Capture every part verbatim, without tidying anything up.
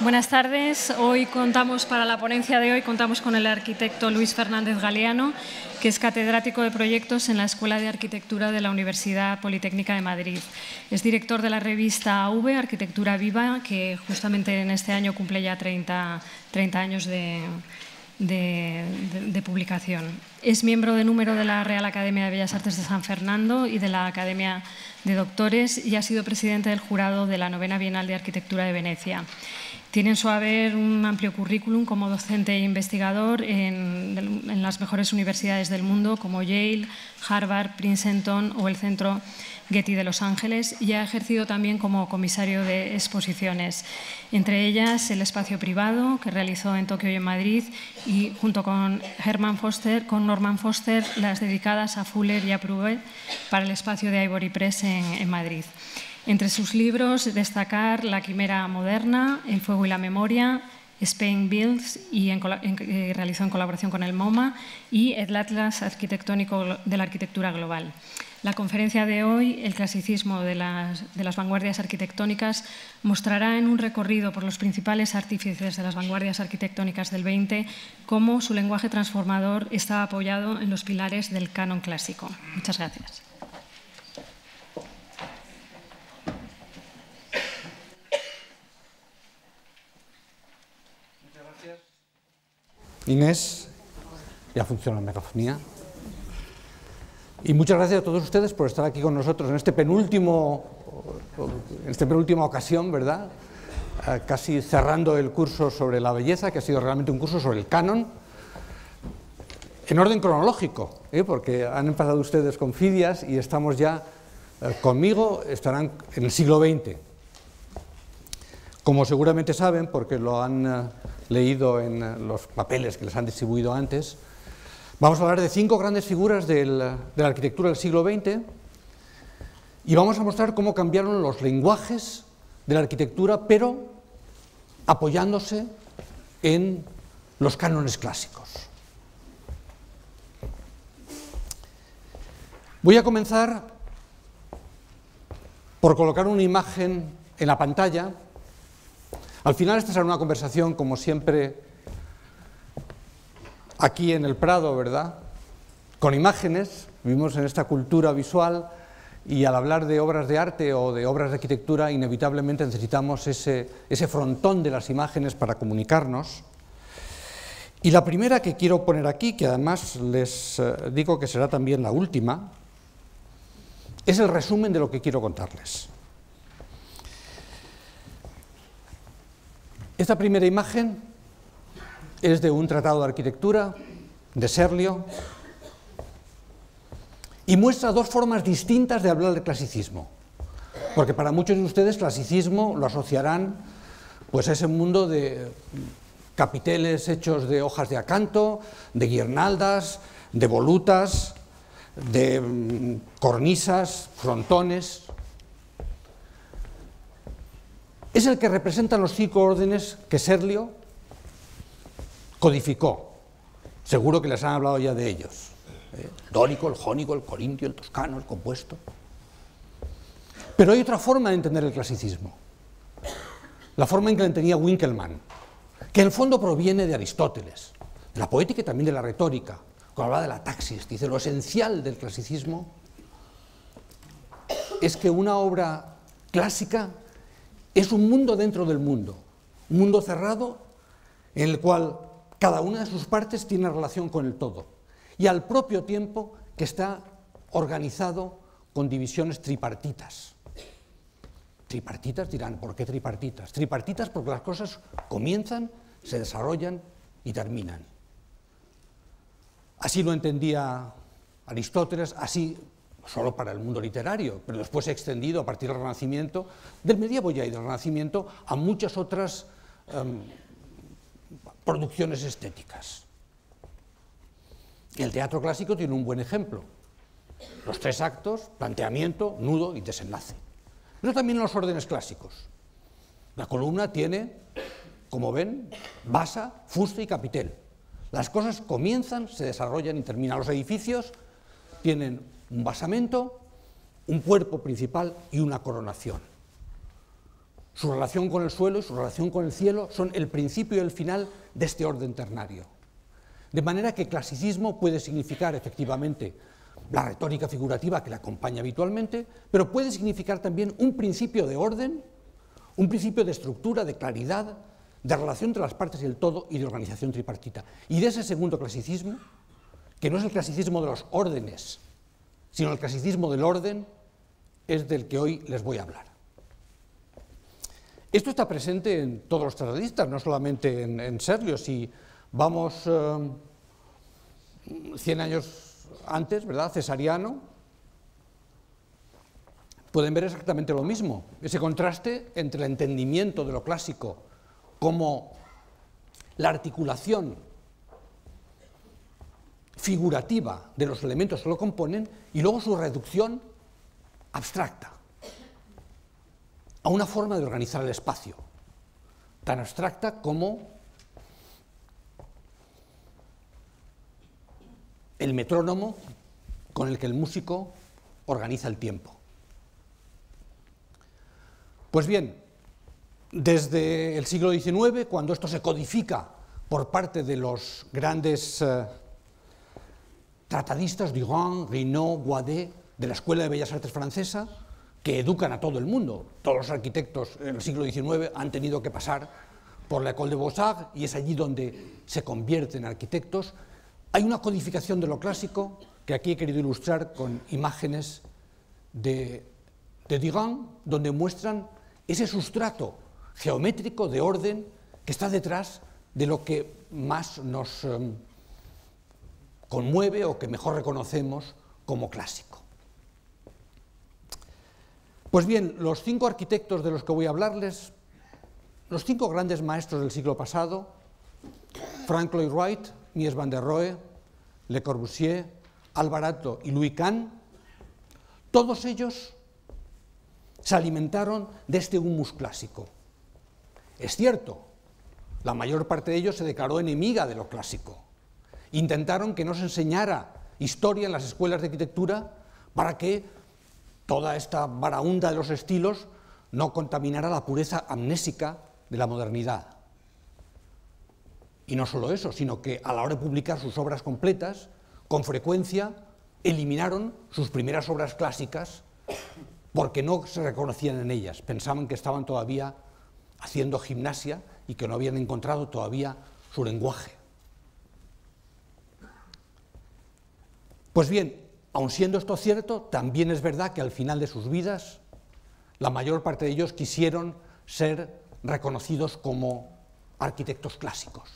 Buenas tardes. Hoy contamos para la ponencia de hoy contamos con el arquitecto Luis Fernández Galiano, que es catedrático de proyectos en la Escuela de Arquitectura de la Universidad Politécnica de Madrid. Es director de la revista A V, Arquitectura Viva, que justamente en este año cumple ya treinta, treinta años de, de, de, de publicación. Es miembro de número de la Real Academia de Bellas Artes de San Fernando y de la Academia de Doctores y ha sido presidente del jurado de la Novena Bienal de Arquitectura de Venecia. Tiene en su haber un amplio currículum como docente e investigador en, en las mejores universidades del mundo como Yale, Harvard, Princeton o el centro Getty de Los Ángeles, y ha ejercido también como comisario de exposiciones, entre ellas el espacio privado que realizó en Tokio y en Madrid, y junto con, Herman Foster, con Norman Foster las dedicadas a Fuller y a Fröbel para el espacio de Ivory Press en, en Madrid. Entre sus libros destacar La Quimera Moderna, El Fuego y la Memoria, Spain Builds, y en, en, eh, realizó en colaboración con el MoMA, y el Atlas Arquitectónico de la Arquitectura Global. La conferencia de hoy, El clasicismo de las, de las vanguardias arquitectónicas, mostrará en un recorrido por los principales artífices de las vanguardias arquitectónicas del veinte cómo su lenguaje transformador estaba apoyado en los pilares del canon clásico. Muchas gracias. Inés, ya funciona la megafonía. Y muchas gracias a todos ustedes por estar aquí con nosotros en este penúltimo, en esta penúltima ocasión, ¿verdad? Casi cerrando el curso sobre la belleza, que ha sido realmente un curso sobre el canon, en orden cronológico, ¿eh? Porque han empezado ustedes con Fidias y estamos ya eh, conmigo, estarán en el siglo veinte. Como seguramente saben, porque lo han eh, leído en los papeles que les han distribuido antes, vamos a hablar de cinco grandes figuras del, de la arquitectura del siglo veinte y vamos a mostrar cómo cambiaron los lenguajes de la arquitectura, pero apoyándose en los cánones clásicos. Voy a comenzar por colocar una imagen en la pantalla. Al final esta será una conversación, como siempre, aquí en el Prado, ¿verdad? Con imágenes, vivimos en esta cultura visual y al hablar de obras de arte o de obras de arquitectura inevitablemente necesitamos ese, ese frontón de las imágenes para comunicarnos. Y la primera que quiero poner aquí, que además les digo que será también la última, es el resumen de lo que quiero contarles. Esta primera imagen es de un tratado de arquitectura, de Serlio, y muestra dos formas distintas de hablar del clasicismo. Porque para muchos de ustedes clasicismo lo asociarán pues, a ese mundo de capiteles hechos de hojas de acanto, de guirnaldas, de volutas, de cornisas, frontones. Es el que representan los cinco órdenes que Serlio codificó. Seguro que les han hablado ya de ellos. El dórico, el jónico, el corintio, el toscano, el compuesto. Pero hay otra forma de entender el clasicismo. La forma en que la entendía Winckelmann, que en el fondo proviene de Aristóteles, de la poética y también de la retórica, cuando habla de la taxis, dice lo esencial del clasicismo es que una obra clásica es un mundo dentro del mundo, un mundo cerrado en el cual cada una de sus partes tiene relación con el todo y al propio tiempo que está organizado con divisiones tripartitas. Tripartitas dirán, ¿por qué tripartitas? Tripartitas porque las cosas comienzan, se desarrollan y terminan. Así lo entendía Aristóteles, así solo para el mundo literario, pero después extendido a partir del Renacimiento, del medievo ya y del Renacimiento, a muchas otras um, producciones estéticas. El teatro clásico tiene un buen ejemplo. Los tres actos, planteamiento, nudo y desenlace. Pero también los órdenes clásicos. La columna tiene, como ven, basa, fuste y capitel. Las cosas comienzan, se desarrollan y terminan. Los edificios tienen un basamento, un cuerpo principal y una coronación. Su relación con el suelo y su relación con el cielo son el principio y el final de este orden ternario. De manera que clasicismo puede significar efectivamente la retórica figurativa que la acompaña habitualmente, pero puede significar también un principio de orden, un principio de estructura, de claridad, de relación entre las partes y el todo y de organización tripartita. Y de ese segundo clasicismo, que no es el clasicismo de los órdenes, sino el clasicismo del orden, es del que hoy les voy a hablar. Esto está presente en todos los tratadistas, no solamente en, en Serlio. Si vamos eh, cien años antes, ¿verdad?, cesariano, pueden ver exactamente lo mismo, ese contraste entre el entendimiento de lo clásico como la articulación figurativa de los elementos que lo componen y luego su reducción abstracta a una forma de organizar el espacio, tan abstracta como el metrónomo con el que el músico organiza el tiempo. Pues bien, desde el siglo diecinueve, cuando esto se codifica por parte de los grandes eh, tratadistas, Duran, Reynaud, Guadet, de la Escuela de Bellas Artes francesa, que educan a todo el mundo. Todos los arquitectos en el siglo diecinueve han tenido que pasar por la École des Beaux-Arts y es allí donde se convierten en arquitectos. Hay una codificación de lo clásico que aquí he querido ilustrar con imágenes de, de Duran, donde muestran ese sustrato geométrico de orden que está detrás de lo que más nos eh, conmueve o que mejor reconocemos como clásico. Pues bien, los cinco arquitectos de los que voy a hablarles, los cinco grandes maestros del siglo pasado, Frank Lloyd Wright, Mies van der Rohe, Le Corbusier, Alvar Aalto y Louis Kahn, todos ellos se alimentaron de este humus clásico. Es cierto, la mayor parte de ellos se declaró enemiga de lo clásico. Intentaron que no se enseñara historia en las escuelas de arquitectura para que toda esta baraúnda de los estilos no contaminará la pureza amnésica de la modernidad. Y no solo eso, sino que a la hora de publicar sus obras completas, con frecuencia eliminaron sus primeras obras clásicas porque no se reconocían en ellas. Pensaban que estaban todavía haciendo gimnasia y que no habían encontrado todavía su lenguaje. Pues bien, aun siendo esto cierto, también es verdad que al final de sus vidas, la mayor parte de ellos quisieron ser reconocidos como arquitectos clásicos.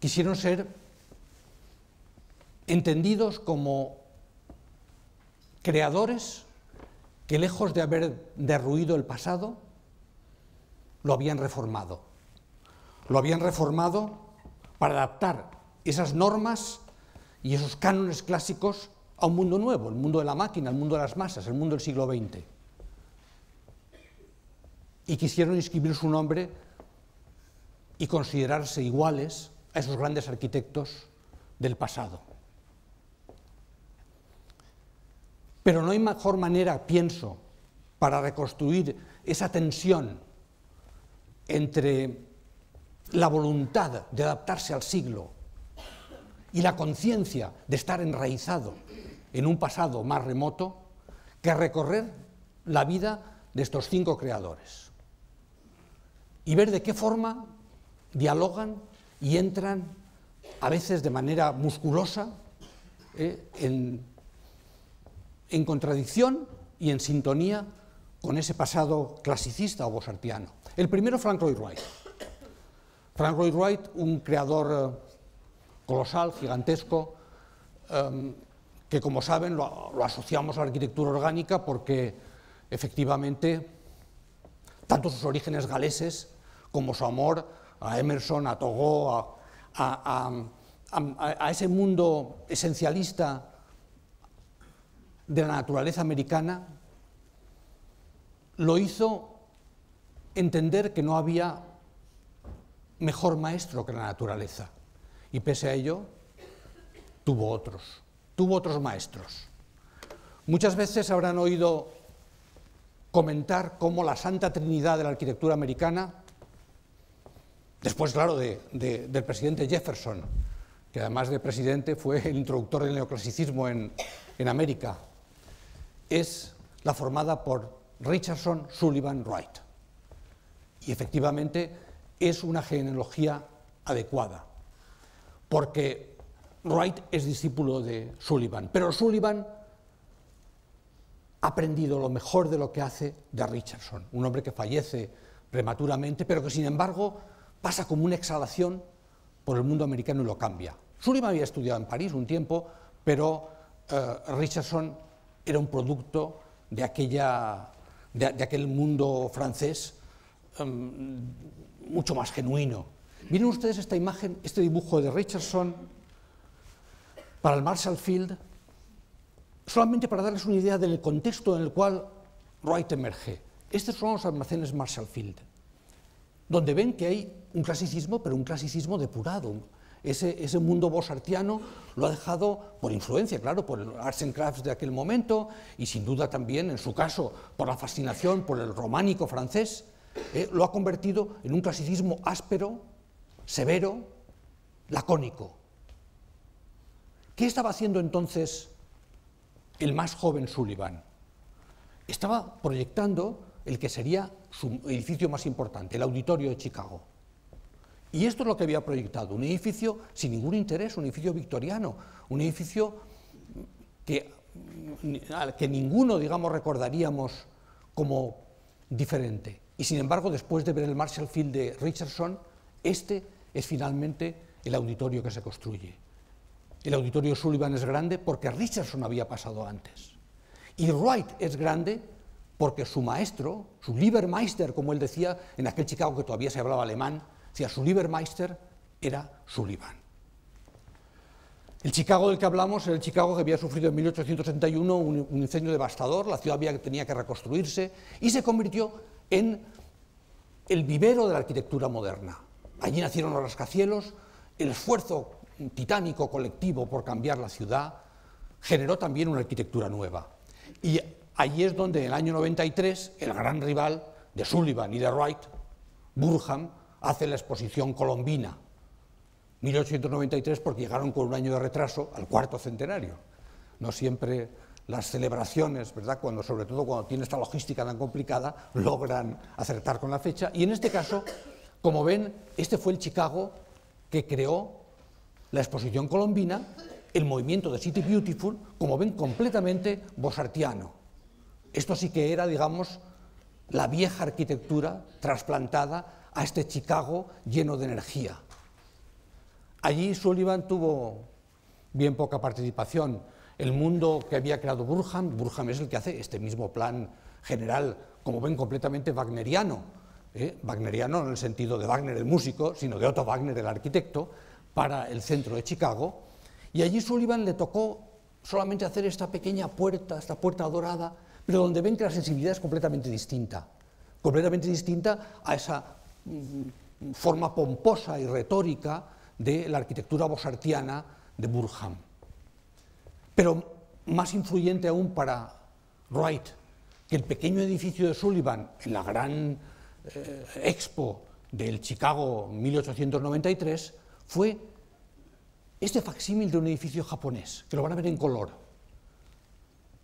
Quisieron ser entendidos como creadores que, lejos de haber derruido el pasado, lo habían reformado. Lo habían reformado para adaptar esas normas y esos cánones clásicos a un mundo nuevo, el mundo de la máquina, el mundo de las masas, el mundo del siglo veinte. Y quisieron inscribir su nombre y considerarse iguales a esos grandes arquitectos del pasado. Pero no hay mejor manera, pienso, para reconstruir esa tensión entre la voluntad de adaptarse al siglo y la conciencia de estar enraizado en un pasado más remoto, que recorrer la vida de estos cinco creadores y ver de qué forma dialogan y entran, a veces de manera musculosa, eh, en, en contradicción y en sintonía con ese pasado clasicista o beaux-artiano. El primero, Frank Lloyd Wright. Frank Lloyd Wright, un creador Eh, colosal, gigantesco, eh, que, como saben, lo, lo asociamos a la arquitectura orgánica porque, efectivamente, tanto sus orígenes galeses como su amor a Emerson, a Togó, a, a, a, a, a ese mundo esencialista de la naturaleza americana, lo hizo entender que no había mejor maestro que la naturaleza. Y pese a ello, tuvo otros, tuvo otros maestros. Muchas veces habrán oído comentar cómo la Santa Trinidad de la arquitectura americana, después, claro, de, de, del presidente Jefferson, que además de presidente fue el introductor del neoclasicismo en, en América, es la formada por Richardson, Sullivan, Wright. Y efectivamente es una genealogía adecuada, porque Wright es discípulo de Sullivan, pero Sullivan ha aprendido lo mejor de lo que hace de Richardson, un hombre que fallece prematuramente, pero que sin embargo pasa como una exhalación por el mundo americano y lo cambia. Sullivan había estudiado en París un tiempo, pero eh, Richardson era un producto de, aquella, de, de aquel mundo francés eh, mucho más genuino. Miren ustedes esta imagen, este dibujo de Richardson para el Marshall Field, solamente para darles una idea del contexto en el cual Wright emerge. Estos son los almacenes Marshall Field, donde ven que hay un clasicismo, pero un clasicismo depurado. Ese, ese mundo bossartiano lo ha dejado por influencia, claro, por el Arts and Crafts de aquel momento y sin duda también, en su caso, por la fascinación por el románico francés, eh, lo ha convertido en un clasicismo áspero, severo, lacónico. ¿Qué estaba haciendo entonces el más joven Sullivan? Estaba proyectando el que sería su edificio más importante, el Auditorio de Chicago. Y esto es lo que había proyectado, un edificio sin ningún interés, un edificio victoriano, un edificio que, que ninguno, digamos, recordaríamos como diferente. Y sin embargo, después de ver el Marshall Field de Richardson, este es finalmente el auditorio que se construye. El Auditorio Sullivan es grande porque Richardson había pasado antes. Y Wright es grande porque su maestro, su Liebermeister, como él decía, en aquel Chicago que todavía se hablaba alemán, decía su Liebermeister era Sullivan. El Chicago del que hablamos era el Chicago que había sufrido en mil ochocientos setenta y uno un, un incendio devastador, la ciudad había, tenía que reconstruirse y se convirtió en el vivero de la arquitectura moderna. Allí nacieron los rascacielos, el esfuerzo titánico colectivo por cambiar la ciudad generó también una arquitectura nueva. Y allí es donde en el año noventa y tres el gran rival de Sullivan y de Wright, Burnham, hace la exposición colombina. mil ochocientos noventa y tres porque llegaron con un año de retraso al cuarto centenario. No siempre las celebraciones, ¿verdad? Cuando, sobre todo cuando tiene esta logística tan complicada, logran acertar con la fecha. Y en este caso, como ven, este fue el Chicago que creó la exposición colombina, el movimiento de City Beautiful, como ven, completamente bossartiano. Esto sí que era, digamos, la vieja arquitectura trasplantada a este Chicago lleno de energía. Allí Sullivan tuvo bien poca participación. El mundo que había creado Burnham, Burnham es el que hace este mismo plan general, como ven, completamente wagneriano. ¿eh? Wagneriano no en el sentido de Wagner, el músico, sino de Otto Wagner, el arquitecto, para el centro de Chicago, y allí Sullivan le tocó solamente hacer esta pequeña puerta, esta puerta dorada, pero donde ven que la sensibilidad es completamente distinta, completamente distinta a esa mm, forma pomposa y retórica de la arquitectura bossartiana de Burnham. Pero más influyente aún para Wright, que el pequeño edificio de Sullivan en la gran eh, expo del Chicago mil ochocientos noventa y tres, fue este facsímil de un edificio japonés, que lo van a ver en color.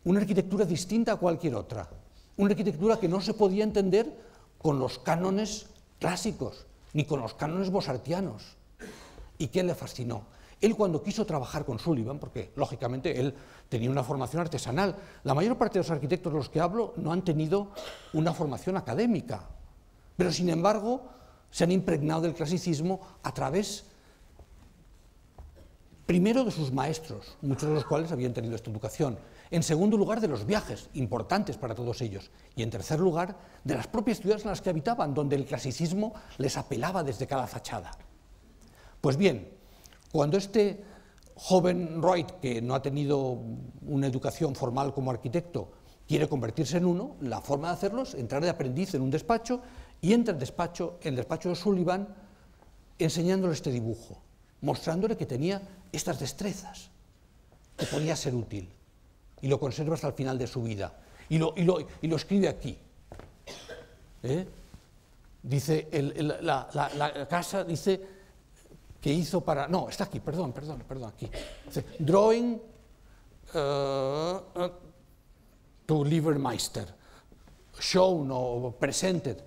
Una arquitectura distinta a cualquier otra, una arquitectura que no se podía entender con los cánones clásicos, ni con los cánones bossartianos. ¿Y qué le fascinó? Él, cuando quiso trabajar con Sullivan, porque lógicamente él tenía una formación artesanal, la mayor parte de los arquitectos de los que hablo no han tenido una formación académica, pero sin embargo se han impregnado del clasicismo a través primero de sus maestros, muchos de los cuales habían tenido esta educación. En segundo lugar, de los viajes, importantes para todos ellos. Y en tercer lugar, de las propias ciudades en las que habitaban, donde el clasicismo les apelaba desde cada fachada. Pues bien, cuando este joven Wright, que no ha tenido una educación formal como arquitecto, quiere convertirse en uno, la forma de hacerlo es entrar de aprendiz en un despacho y entra en el despacho, en el despacho de Sullivan, enseñándole este dibujo, mostrándole que tenía estas destrezas, que podía ser útil, y lo conserva hasta el final de su vida, y lo, y lo, y lo escribe aquí, ¿eh? Dice, el, el, la, la, la casa dice que hizo para... No, está aquí, perdón, perdón, perdón, aquí. Dice, drawing uh, uh, to Liebermeister, shown o presented.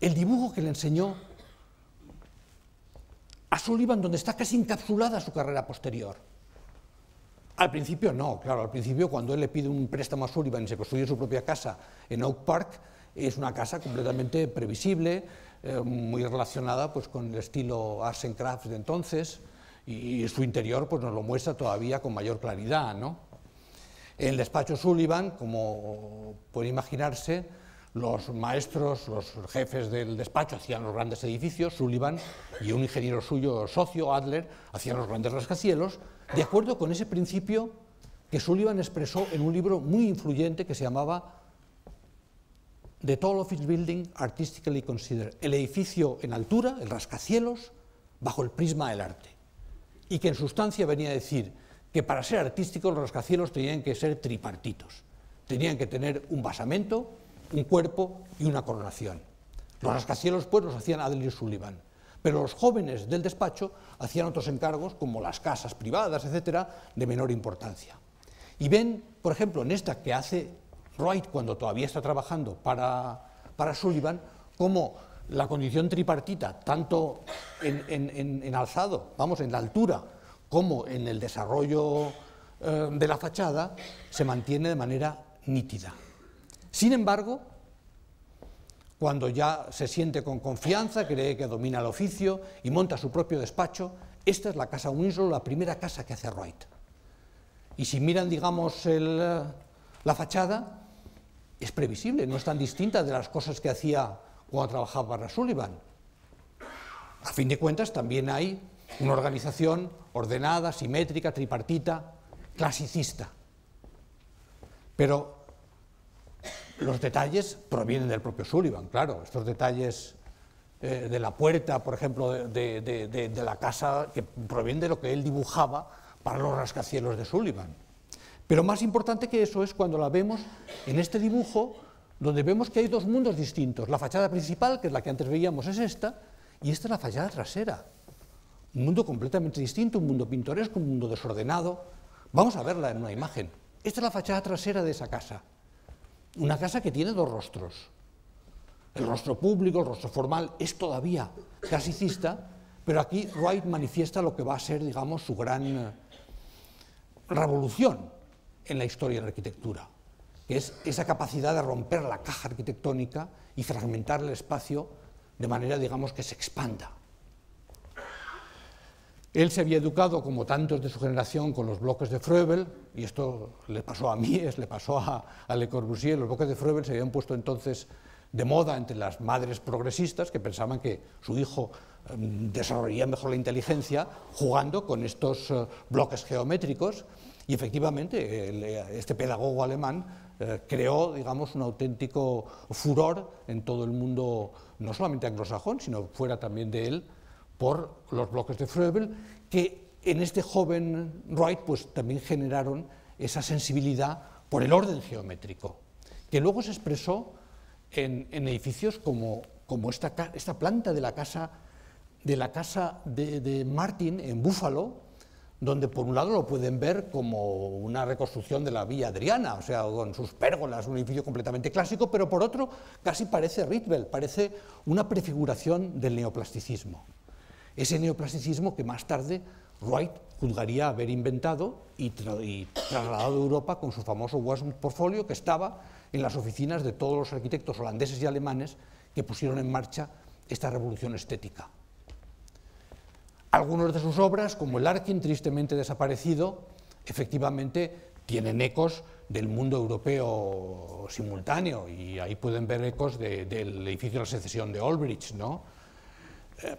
El dibujo que le enseñó a Sullivan, donde está casi encapsulada su carrera posterior. Al principio no, claro, al principio cuando él le pide un préstamo a Sullivan y se construye su propia casa en Oak Park, es una casa completamente previsible, eh, muy relacionada pues, con el estilo Arts and Crafts de entonces, y, y su interior pues, nos lo muestra todavía con mayor claridad, ¿no? En el despacho Sullivan, como puede imaginarse, los maestros, los jefes del despacho hacían los grandes edificios, Sullivan y un ingeniero suyo, socio, Adler, hacían los grandes rascacielos, de acuerdo con ese principio que Sullivan expresó en un libro muy influyente que se llamaba The Tall Office Building Artistically Considered, el edificio en altura, el rascacielos, bajo el prisma del arte, y que en sustancia venía a decir que para ser artísticos los rascacielos tenían que ser tripartitos, tenían que tener un basamento, un cuerpo y una coronación. Los rascacielos pues los hacían Adler y Sullivan, pero los jóvenes del despacho hacían otros encargos como las casas privadas, etcétera, de menor importancia. Y ven, por ejemplo, en esta que hace Wright cuando todavía está trabajando para, para Sullivan, como la condición tripartita, tanto en, en, en, en alzado, vamos, en la altura, como en el desarrollo eh, de la fachada, se mantiene de manera nítida. Sin embargo, cuando ya se siente con confianza, cree que domina el oficio y monta su propio despacho, esta es la Casa Winslow, la primera casa que hace Wright. Y si miran, digamos, el, la fachada, es previsible, no es tan distinta de las cosas que hacía cuando trabajaba para Sullivan. A fin de cuentas, también hay una organización ordenada, simétrica, tripartita, clasicista. Pero los detalles provienen del propio Sullivan, claro. Estos detalles eh, de la puerta, por ejemplo, de, de, de, de la casa, que provienen de lo que él dibujaba para los rascacielos de Sullivan. Pero más importante que eso es cuando la vemos en este dibujo, donde vemos que hay dos mundos distintos. La fachada principal, que es la que antes veíamos, es esta, y esta es la fachada trasera. Un mundo completamente distinto, un mundo pintoresco, un mundo desordenado. Vamos a verla en una imagen. Esta es la fachada trasera de esa casa. Una casa que tiene dos rostros. El rostro público, el rostro formal, es todavía clasicista, pero aquí Wright manifiesta lo que va a ser, digamos, su gran revolución en la historia de la arquitectura, que es esa capacidad de romper la caja arquitectónica y fragmentar el espacio de manera, digamos, que se expanda. Él se había educado, como tantos de su generación, con los bloques de Fröbel, y esto le pasó a Mies, le pasó a, a Le Corbusier. Los bloques de Fröbel se habían puesto entonces de moda entre las madres progresistas que pensaban que su hijo eh, desarrollaría mejor la inteligencia jugando con estos eh, bloques geométricos, y efectivamente el, este pedagogo alemán eh, creó, digamos, un auténtico furor en todo el mundo, no solamente anglosajón, sino fuera también de él, por los bloques de Fröbel, que en este joven Wright pues, también generaron esa sensibilidad por el orden geométrico, que luego se expresó en, en edificios como, como esta, esta planta de la casa de, la casa de, de Martin en Buffalo, donde por un lado lo pueden ver como una reconstrucción de la Villa Adriana, o sea, con sus pérgolas, un edificio completamente clásico, pero por otro casi parece Rietveld, parece una prefiguración del neoplasticismo. Ese neoplasticismo que más tarde Wright juzgaría haber inventado y, tra y trasladado a Europa con su famoso Wasm Portfolio, que estaba en las oficinas de todos los arquitectos holandeses y alemanes que pusieron en marcha esta revolución estética. Algunas de sus obras, como el Larkin, tristemente desaparecido, efectivamente tienen ecos del mundo europeo simultáneo, y ahí pueden ver ecos de, del edificio de la secesión de Olbrich, ¿no? Eh,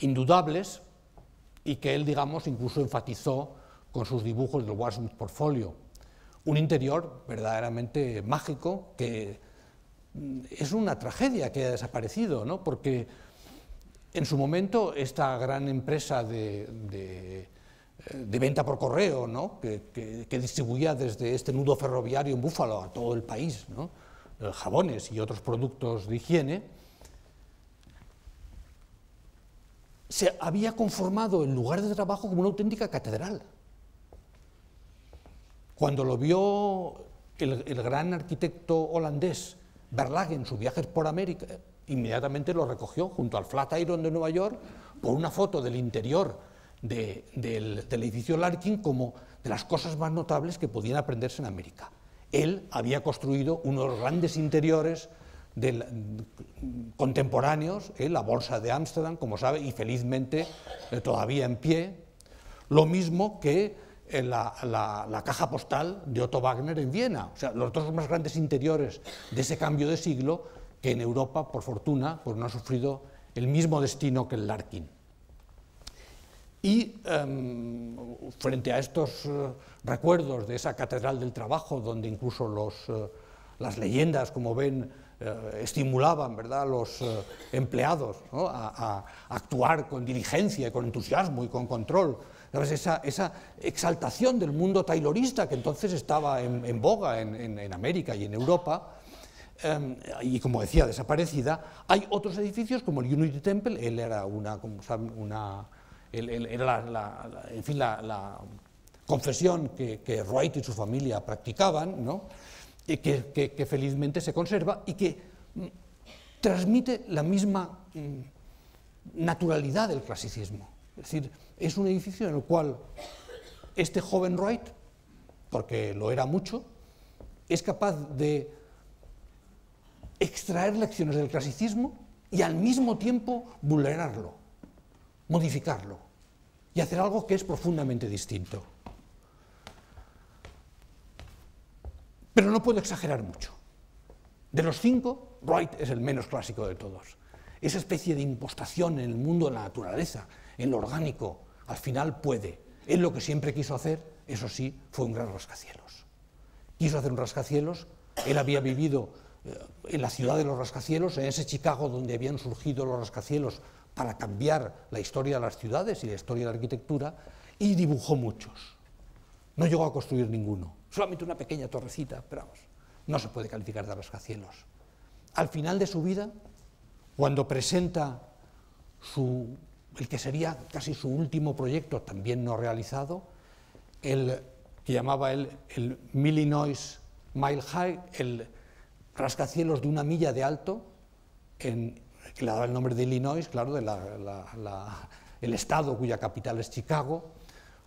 indudables, y que él, digamos, incluso enfatizó con sus dibujos del Wasm Portfolio. Un interior verdaderamente mágico, que es una tragedia que haya desaparecido, ¿no? Porque en su momento esta gran empresa de, de, de venta por correo, ¿no? que, que, que distribuía desde este nudo ferroviario en Buffalo a todo el país, ¿no? eh, jabones y otros productos de higiene, se había conformado el lugar de trabajo como una auténtica catedral. Cuando lo vio el, el gran arquitecto holandés Verlag en sus viajes por América, inmediatamente lo recogió junto al Flatiron de Nueva York por una foto del interior de, del, del edificio Larkin como de las cosas más notables que podían aprenderse en América. Él había construido uno de los grandes interiores del, contemporáneos, ¿eh? la Bolsa de Ámsterdam, como sabe, y felizmente eh, todavía en pie, lo mismo que eh, la, la, la caja postal de Otto Wagner en Viena. O sea, los dos más grandes interiores de ese cambio de siglo que en Europa, por fortuna, pues no ha sufrido el mismo destino que el Larkin. Y eh, frente a estos eh, recuerdos de esa catedral del trabajo, donde incluso los, eh, las leyendas, como ven, Eh, estimulaban, ¿verdad?, los eh, empleados, ¿no?, a, a actuar con diligencia, y con entusiasmo y con control. ¿Sabes? Esa, esa exaltación del mundo taylorista que entonces estaba en, en boga en, en, en América y en Europa, eh, y como decía, desaparecida. Hay otros edificios como el Unity Temple. Él era una, como saben, una él, él era la, la, la, en fin, la, la confesión que, que Wright y su familia practicaban, ¿no? Que, que, que felizmente se conserva y que transmite la misma naturalidad del clasicismo. Es decir, es un edificio en el cual este joven Wright, porque lo era mucho, es capaz de extraer lecciones del clasicismo y al mismo tiempo vulnerarlo, modificarlo y hacer algo que es profundamente distinto. Pero no puedo exagerar mucho. De los cinco, Wright es el menos clásico de todos. Esa especie de impostación en el mundo de la naturaleza, en lo orgánico, al final puede. Él lo que siempre quiso hacer, eso sí, fue un gran rascacielos. Quiso hacer un rascacielos. Él había vivido en la ciudad de los rascacielos, en ese Chicago donde habían surgido los rascacielos para cambiar la historia de las ciudades y la historia de la arquitectura, y dibujó muchos. No llegó a construir ninguno. Solamente una pequeña torrecita, pero vamos, no se puede calificar de rascacielos. Al final de su vida, cuando presenta su, el que sería casi su último proyecto, también no realizado, el que llamaba él el Illinois Mile High, el rascacielos de una milla de alto, en, que le daba el nombre de Illinois, claro, de la, la, la, el estado cuya capital es Chicago,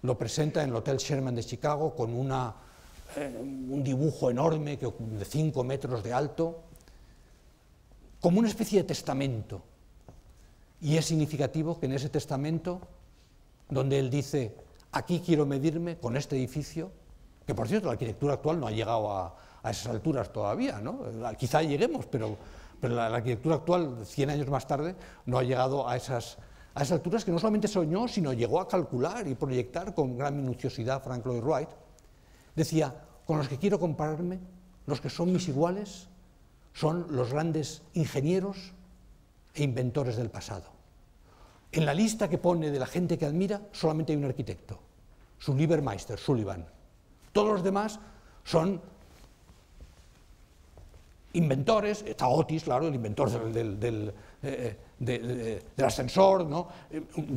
lo presenta en el Hotel Sherman de Chicago con una... un dibujo enorme que, de cinco metros de alto, como una especie de testamento. Y es significativo que en ese testamento, donde él dice, aquí quiero medirme con este edificio, que por cierto la arquitectura actual no ha llegado a, a esas alturas todavía, ¿no? Quizá lleguemos, pero, pero la, la arquitectura actual, cien años más tarde, no ha llegado a esas, a esas alturas que no solamente soñó, sino llegó a calcular y proyectar con gran minuciosidad Frank Lloyd Wright. Decía, con los que quiero compararme, los que son mis iguales, son los grandes ingenieros e inventores del pasado. En la lista que pone de la gente que admira, solamente hay un arquitecto, su Liebermeister, Sullivan. Todos los demás son inventores, está Otis, claro, el inventor del, del, del, eh, de, de, del ascensor, ¿no?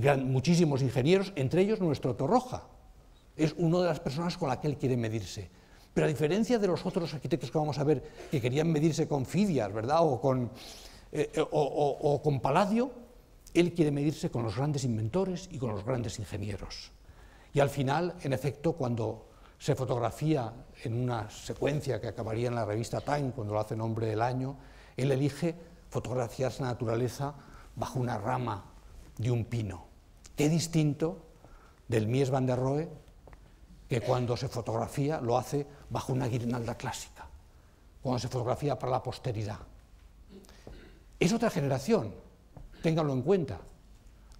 Gran, muchísimos ingenieros, entre ellos nuestro Torroja. Es una de las personas con la que él quiere medirse. Pero a diferencia de los otros arquitectos que vamos a ver, que querían medirse con Fidias, ¿verdad?, o con, eh, o, o, o con Paladio, él quiere medirse con los grandes inventores y con los grandes ingenieros. Y al final, en efecto, cuando se fotografía en una secuencia que acabaría en la revista Time, cuando lo hace nombre del año, él elige fotografías de la naturaleza bajo una rama de un pino. Qué distinto del Mies van der Rohe, que cuando se fotografía lo hace bajo una guirnalda clásica, cuando se fotografía para la posteridad. Es otra generación, ténganlo en cuenta.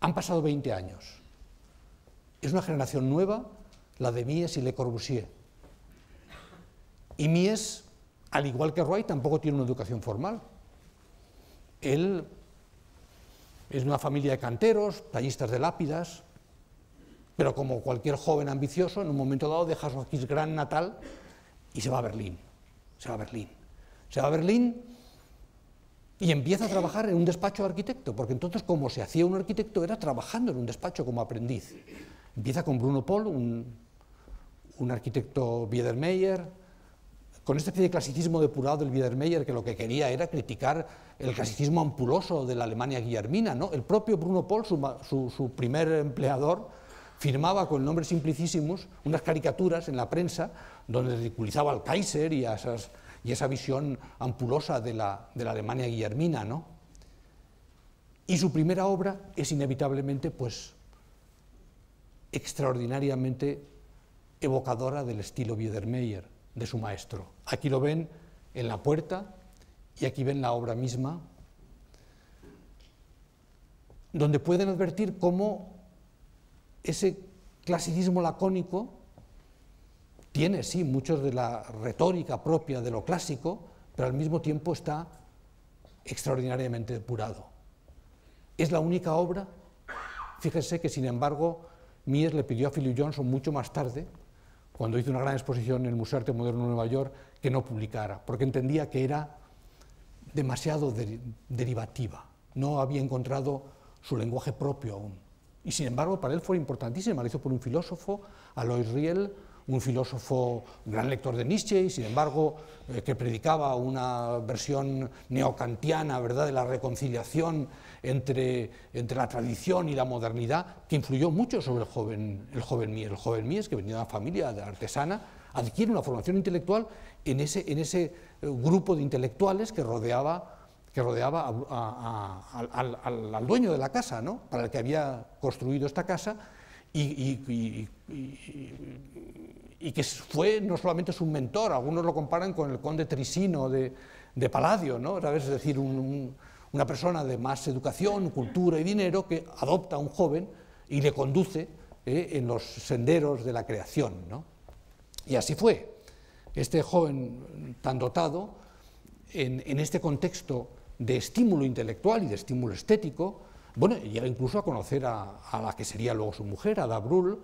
Han pasado veinte años. Es una generación nueva, la de Mies y Le Corbusier. Y Mies, al igual que Wright, tampoco tiene una educación formal. Él es de una familia de canteros, tallistas de lápidas, pero como cualquier joven ambicioso, en un momento dado deja su Aquisgrán natal y se va a Berlín. Se va a Berlín. Se va a Berlín y empieza a trabajar en un despacho de arquitecto, porque entonces como se hacía un arquitecto era trabajando en un despacho como aprendiz. Empieza con Bruno Pohl, un, un arquitecto Biedermeier, con este especie de clasicismo depurado del Biedermeier, que lo que quería era criticar el clasicismo ampuloso de la Alemania guillermina, ¿no? El propio Bruno Pohl, su, su, su primer empleador, firmaba con nombres simplicisimos unas caricaturas en la prensa donde ridiculizaba al Kaiser y a esas... y esa visión ampulosa de la, de la Alemania guillermina, ¿no? Y su primera obra es inevitablemente, pues, extraordinariamente evocadora del estilo Biedermeier, de su maestro. Aquí lo ven en la puerta y aquí ven la obra misma, donde pueden advertir cómo ese clasicismo lacónico tiene, sí, muchos de la retórica propia de lo clásico, pero al mismo tiempo está extraordinariamente depurado. Es la única obra, fíjense que sin embargo, Mies le pidió a Philip Johnson mucho más tarde, cuando hizo una gran exposición en el Museo de Arte Moderno de Nueva York, que no publicara, porque entendía que era demasiado de- derivativa, no había encontrado su lenguaje propio aún. Y sin embargo, para él fue importantísima, la hizo por un filósofo, Alois Riel, un filósofo, gran lector de Nietzsche, y sin embargo, eh, que predicaba una versión neocantiana, ¿verdad?, de la reconciliación entre, entre la tradición y la modernidad, que influyó mucho sobre el joven, el joven Mies. El joven Mies, que venía de una familia artesana, adquiere una formación intelectual en ese, en ese grupo de intelectuales que rodeaba, que rodeaba a, a, a, al, al, al dueño de la casa, ¿no?, para el que había construido esta casa, Y, y, y, y, y que fue no solamente su mentor, algunos lo comparan con el conde Trisino de, de Paladio, ¿no? Es decir, un, un, una persona de más educación, cultura y dinero que adopta a un joven y le conduce eh, en los senderos de la creación, ¿no? Y así fue. Este joven tan dotado, en, en este contexto de estímulo intelectual y de estímulo estético, bueno, llega incluso a conocer a, a la que sería luego su mujer, Ada Bruhl,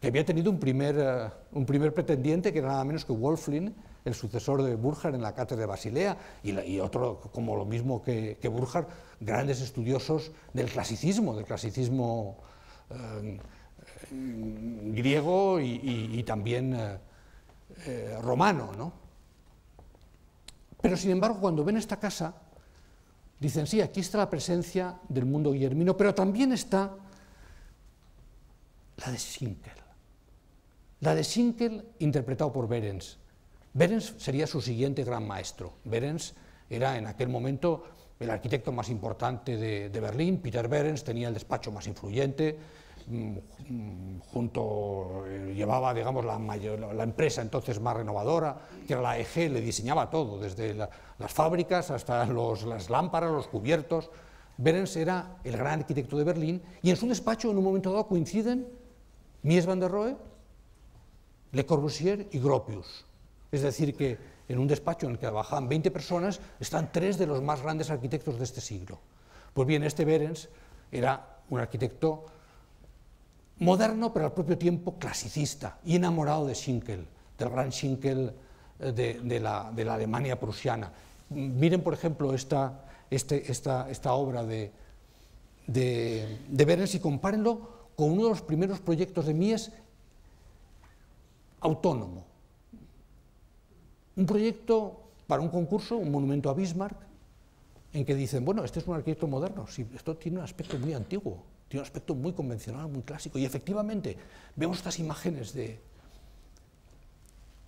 que había tenido un primer, uh, un primer pretendiente que era nada menos que Wölfflin, el sucesor de Burckhardt en la cátedra de Basilea, y, la, y otro, como lo mismo que, que Burckhardt, grandes estudiosos del clasicismo, del clasicismo eh, griego y, y, y también eh, eh, romano, ¿no? Pero sin embargo, cuando ven esta casa, dicen, sí, aquí está la presencia del mundo guillermino, pero también está la de Schinkel. La de Schinkel interpretado por Behrens. Behrens sería su siguiente gran maestro. Behrens era en aquel momento el arquitecto más importante de, de Berlín. Peter Behrens tenía el despacho más influyente, junto llevaba, digamos, la, mayor, la empresa entonces más renovadora, que era la E G, le diseñaba todo, desde la, las fábricas hasta los, las lámparas, los cubiertos. Behrens era el gran arquitecto de Berlín, y en su despacho, en un momento dado, coinciden Mies van der Rohe, Le Corbusier y Gropius. Es decir, que en un despacho en el que trabajaban veinte personas, están tres de los más grandes arquitectos de este siglo. Pues bien, este Behrens era un arquitecto moderno, pero al propio tiempo clasicista y enamorado de Schinkel, del gran Schinkel de, de, la, de la Alemania prusiana. Miren, por ejemplo, esta, este, esta, esta obra de, de, de Behrens y compárenlo con uno de los primeros proyectos de Mies autónomo. Un proyecto para un concurso, un monumento a Bismarck, en que dicen, bueno, este es un arquitecto moderno, sí, esto tiene un aspecto muy antiguo. Tiene un aspecto muy convencional, muy clásico, y efectivamente vemos estas imágenes de,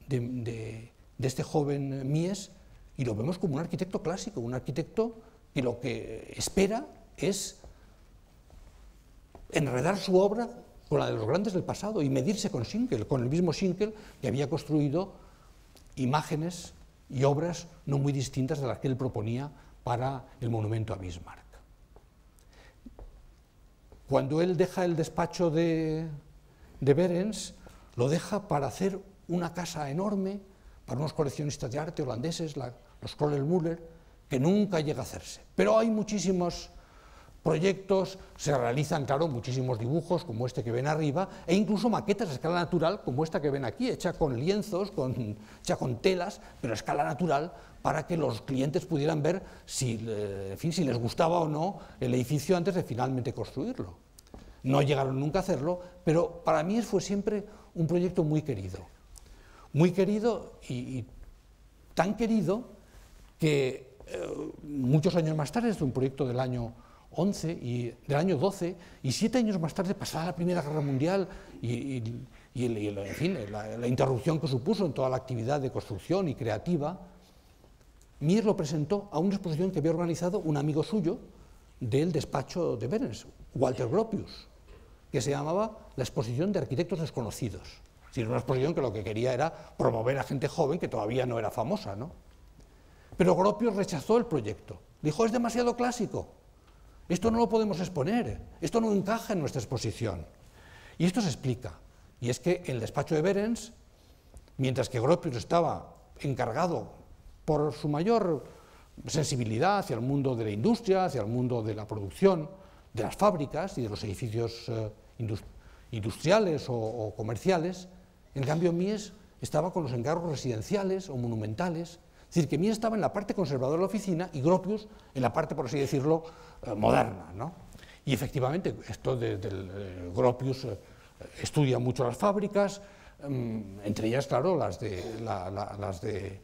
de, de, de este joven Mies y lo vemos como un arquitecto clásico, un arquitecto que lo que espera es enredar su obra con la de los grandes del pasado y medirse con Schinkel, con el mismo Schinkel que había construido imágenes y obras no muy distintas de las que él proponía para el monumento a Bismarck. Cuando él deja el despacho de, de Behrens, lo deja para hacer una casa enorme para unos coleccionistas de arte holandeses, la, los Kroller-Müller, que nunca llega a hacerse. Pero hay muchísimos proyectos, se realizan, claro, muchísimos dibujos como este que ven arriba, e incluso maquetas a escala natural como esta que ven aquí, hecha con lienzos, con, hecha con telas, pero a escala natural, para que los clientes pudieran ver si, en fin, si les gustaba o no el edificio antes de finalmente construirlo. No llegaron nunca a hacerlo, pero para mí fue siempre un proyecto muy querido. Muy querido y, y tan querido que eh, muchos años más tarde, es un proyecto del año once y del año doce, y siete años más tarde, pasada la Primera Guerra Mundial y, y, y, el, y el, en fin, la, la interrupción que supuso en toda la actividad de construcción y creativa, Mies lo presentó a una exposición que había organizado un amigo suyo del despacho de Berens, Walter Gropius, que se llamaba la exposición de arquitectos desconocidos. Si era una exposición que lo que quería era promover a gente joven que todavía no era famosa, ¿no? Pero Gropius rechazó el proyecto, dijo: es demasiado clásico, esto no lo podemos exponer, esto no encaja en nuestra exposición. Y esto se explica, y es que el despacho de Berens, mientras que Gropius estaba encargado por su mayor sensibilidad hacia el mundo de la industria, hacia el mundo de la producción, de las fábricas y de los edificios eh, industri industriales o, o comerciales, en cambio Mies estaba con los encargos residenciales o monumentales, es decir, que Mies estaba en la parte conservadora de la oficina y Gropius en la parte, por así decirlo, eh, moderna, ¿no? Y efectivamente, esto de, del eh, Gropius eh, estudia mucho las fábricas, eh, entre ellas, claro, las de... La, la, las de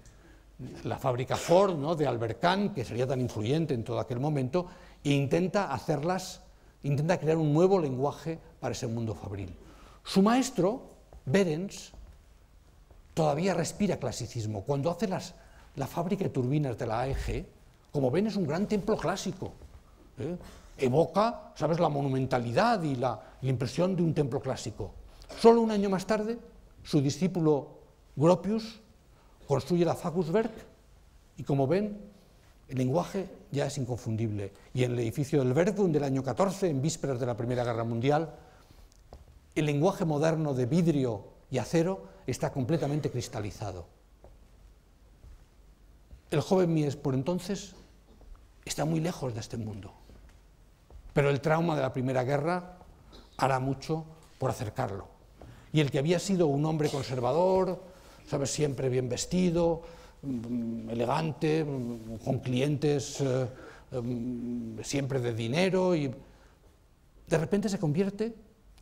la fábrica Ford, ¿no?, de Albert Kahn, que sería tan influyente en todo aquel momento, e intenta hacerlas, intenta crear un nuevo lenguaje para ese mundo fabril. Su maestro, Berens, todavía respira clasicismo. Cuando hace las, la fábrica de turbinas de la A E G, como ven, es un gran templo clásico, ¿eh? Evoca, ¿sabes?, la monumentalidad y la, la impresión de un templo clásico. Solo un año más tarde, su discípulo Gropius construye la Fachwerk y, como ven, el lenguaje ya es inconfundible. Y en el edificio del Verbund del año catorce, en vísperas de la Primera Guerra Mundial, el lenguaje moderno de vidrio y acero está completamente cristalizado. El joven Mies, por entonces, está muy lejos de este mundo. Pero el trauma de la Primera Guerra hará mucho por acercarlo. Y el que había sido un hombre conservador, ¿sabes?, siempre bien vestido, elegante, con clientes eh, eh, siempre de dinero, y de repente se convierte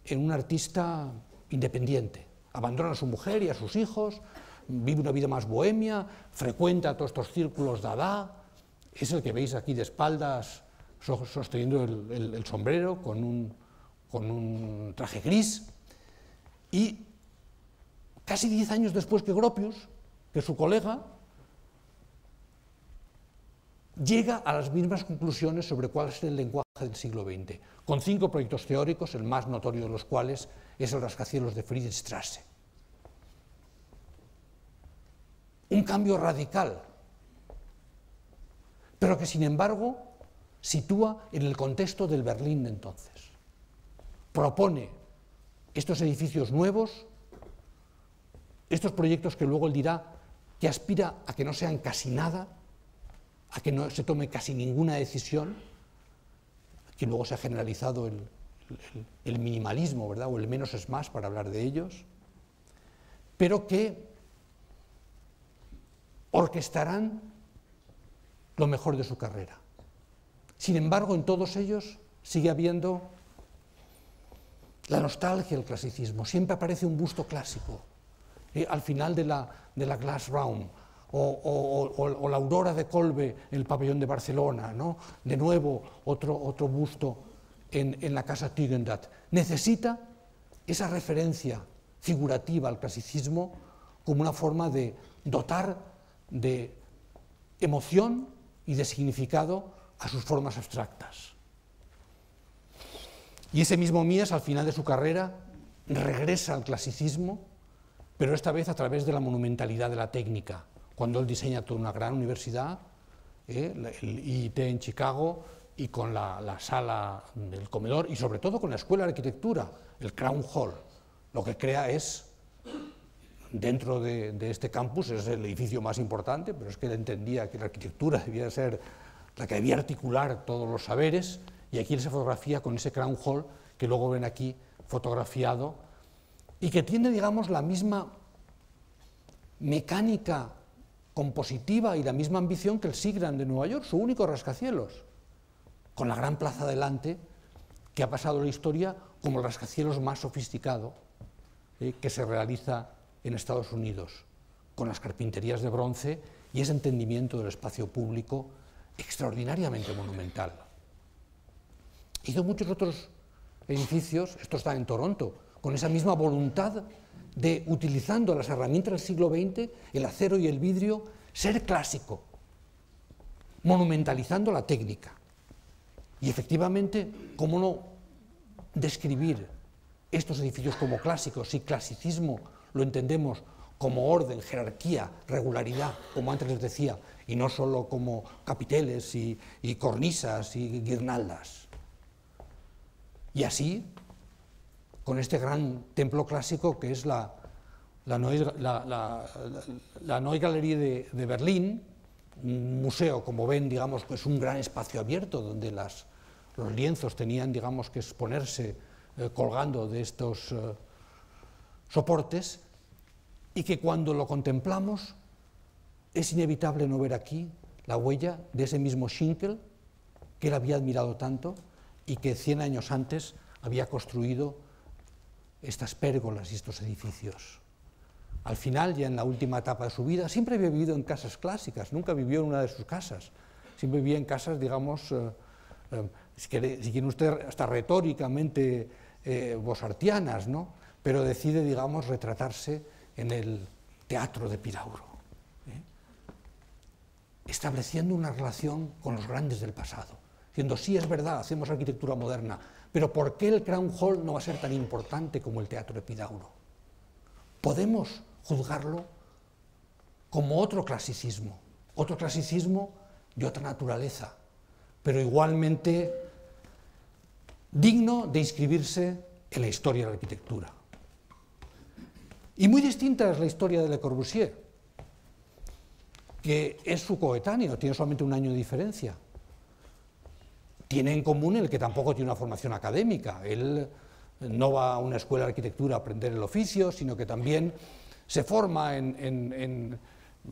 en un artista independiente, abandona a su mujer y a sus hijos, vive una vida más bohemia, frecuenta todos estos círculos dada, es el que veis aquí de espaldas sosteniendo el, el, el sombrero con un, con un traje gris, y casi diez años después que Gropius, que su colega, llega a las mismas conclusiones sobre cuál es el lenguaje del siglo veinte, con cinco proyectos teóricos, el más notorio de los cuales es el rascacielos de Friedrichstrasse. Un cambio radical, pero que sin embargo sitúa en el contexto del Berlín de entonces. Propone estos edificios nuevos, estos proyectos que luego él dirá que aspira a que no sean casi nada, a que no se tome casi ninguna decisión, que luego se ha generalizado el, el, el minimalismo, ¿verdad?, o el menos es más para hablar de ellos, pero que orquestarán lo mejor de su carrera. Sin embargo, en todos ellos sigue habiendo la nostalgia, el clasicismo, siempre aparece un busto clásico, al final de la, de la Glass Round, o, o, o, o la Aurora de Kolbe en el pabellón de Barcelona, ¿no? De nuevo otro, otro busto en, en la casa Tugendhat. Necesita esa referencia figurativa al clasicismo como una forma de dotar de emoción y de significado a sus formas abstractas. Y ese mismo Mies, al final de su carrera, regresa al clasicismo, pero esta vez a través de la monumentalidad de la técnica, cuando él diseña toda una gran universidad, eh, el I I T en Chicago, y con la, la sala del comedor, y sobre todo con la Escuela de Arquitectura, el Crown Hall. Lo que crea es, dentro de, de este campus, es el edificio más importante, pero es que él entendía que la arquitectura debía ser la que debía articular todos los saberes, y aquí se fotografía con ese crown hall que luego ven aquí fotografiado y que tiene, digamos, la misma mecánica compositiva y la misma ambición que el Seagram de Nueva York, su único rascacielos, con la gran plaza delante que ha pasado la historia como el rascacielos más sofisticado eh, que se realiza en Estados Unidos, con las carpinterías de bronce y ese entendimiento del espacio público extraordinariamente monumental. Hizo muchos otros edificios, esto está en Toronto, con esa misma voluntad de, utilizando las herramientas del siglo veinte, el acero y el vidrio, ser clásico, monumentalizando la técnica. Y efectivamente, ¿cómo no describir estos edificios como clásicos? Si clasicismo lo entendemos como orden, jerarquía, regularidad, como antes les decía, y no solo como capiteles y, y cornisas y guirnaldas. Y así, con este gran templo clásico que es la, la Neue Galerie de, de Berlín, un museo, como ven, digamos, es un gran espacio abierto donde las, los lienzos tenían, digamos, que exponerse eh, colgando de estos eh, soportes, y que cuando lo contemplamos es inevitable no ver aquí la huella de ese mismo Schinkel que él había admirado tanto y que cien años antes había construido estas pérgolas y estos edificios. Al final, ya en la última etapa de su vida, siempre había vivido en casas clásicas, nunca vivió en una de sus casas, siempre vivía en casas, digamos, eh, eh, si quieren ustedes, hasta retóricamente eh, bozartianas, ¿no? Pero decide, digamos, retratarse en el teatro de Pirauro, ¿eh? Estableciendo una relación con los grandes del pasado, diciendo, sí, es verdad, hacemos arquitectura moderna, pero ¿por qué el Crown Hall no va a ser tan importante como el teatro de Pirauro? Podemos juzgarlo como otro clasicismo, otro clasicismo de otra naturaleza, pero igualmente digno de inscribirse en la historia de la arquitectura. Y muy distinta es la historia de Le Corbusier, que es su coetáneo, tiene solamente un año de diferencia. Tiene en común el que tampoco tiene una formación académica. Él no va a una escuela de arquitectura a aprender el oficio, sino que también se forma en, en, en,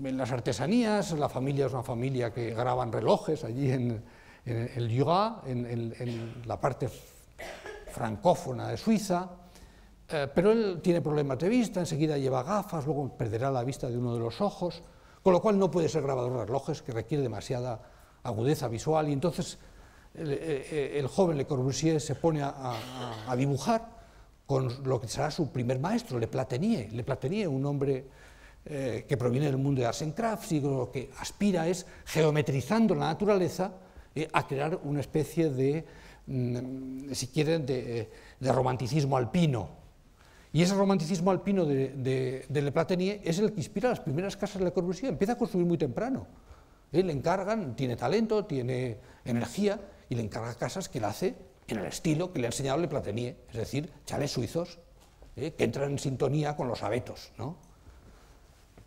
en las artesanías. La familia es una familia que graban relojes allí en, en el Jura, en, en, en la parte francófona de Suiza. Pero él tiene problemas de vista, enseguida lleva gafas, luego perderá la vista de uno de los ojos, con lo cual no puede ser grabador de relojes, que requiere demasiada agudeza visual, y entonces el, el joven Le Corbusier se pone a, a, a dibujar con lo que será su primer maestro, Le Platenier, Le Platenier, un hombre eh, que proviene del mundo de Arts and Crafts, y lo que aspira es, geometrizando la naturaleza, eh, a crear una especie de, mm, si quieren, de, de romanticismo alpino. Y ese romanticismo alpino de, de, de Le Platenier es el que inspira las primeras casas de Le Corbusier. Empieza a construir muy temprano. ¿Eh? Le encargan, tiene talento, tiene energía, y le encarga casas que le hace en el estilo que le ha enseñado Le Platenier, es decir, chalés suizos, ¿eh? que entran en sintonía con los abetos, ¿no?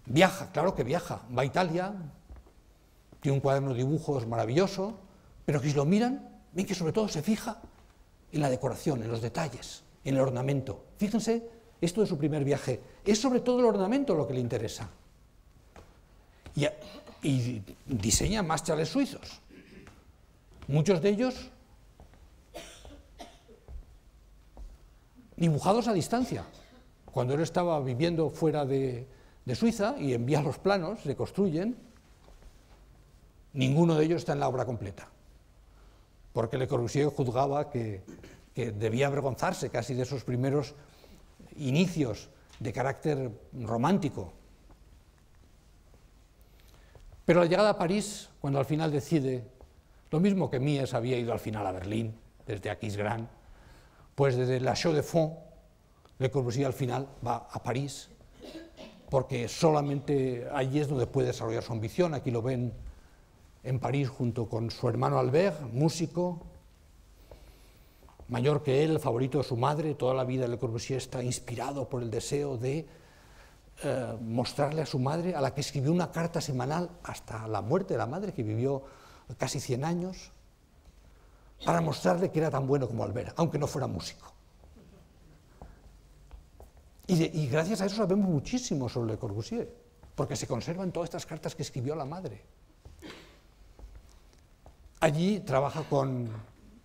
Viaja, claro que viaja. Va a Italia, tiene un cuaderno de dibujos maravilloso, pero que si lo miran, ven que sobre todo se fija en la decoración, en los detalles, en el ornamento. Fíjense, esto de su primer viaje, es sobre todo el ornamento lo que le interesa. Y, y diseña más chalés suizos, muchos de ellos dibujados a distancia. Cuando él estaba viviendo fuera de, de Suiza y envía los planos, se construyen, ninguno de ellos está en la obra completa, porque Le Corbusier juzgaba que, que debía avergonzarse casi de esos primeros inicios de carácter romántico. Pero la llegada a París, cuando al final decide, lo mismo que Mies había ido al final a Berlín, desde Aquisgrán, pues desde la Chaux de Fonds, Le Corbusier al final va a París, porque solamente allí es donde puede desarrollar su ambición. Aquí lo ven en París junto con su hermano Albert, músico, mayor que él, favorito de su madre. Toda la vida Le Corbusier está inspirado por el deseo de eh, mostrarle a su madre, a la que escribió una carta semanal hasta la muerte de la madre, que vivió casi cien años, para mostrarle que era tan bueno como Alvar, aunque no fuera músico. Y, de, y gracias a eso sabemos muchísimo sobre Le Corbusier, porque se conservan todas estas cartas que escribió a la madre. Allí trabaja con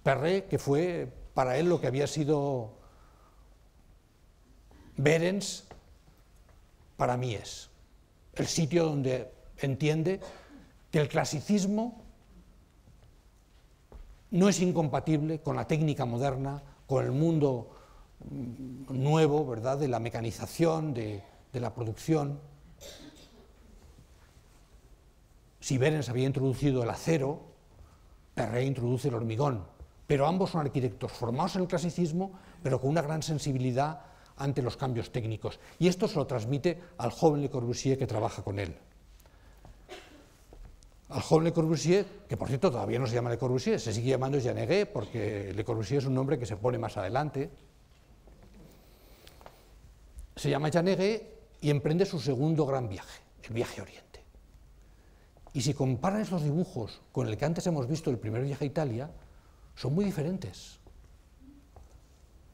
Perret, que fue para él lo que había sido Behrens para Mies, el sitio donde entiende que el clasicismo no es incompatible con la técnica moderna, con el mundo nuevo, ¿verdad?, de la mecanización, de, de la producción. Si Behrens había introducido el acero, Perret introduce el hormigón, pero ambos son arquitectos formados en el clasicismo, pero con una gran sensibilidad ante los cambios técnicos. Y esto se lo transmite al joven Le Corbusier que trabaja con él. Al joven Le Corbusier, que por cierto todavía no se llama Le Corbusier, se sigue llamando Jeanneret, porque Le Corbusier es un nombre que se pone más adelante. Se llama Jeanneret y emprende su segundo gran viaje, el viaje a Oriente. Y si comparan esos dibujos con el que antes hemos visto, el primer viaje a Italia, son muy diferentes.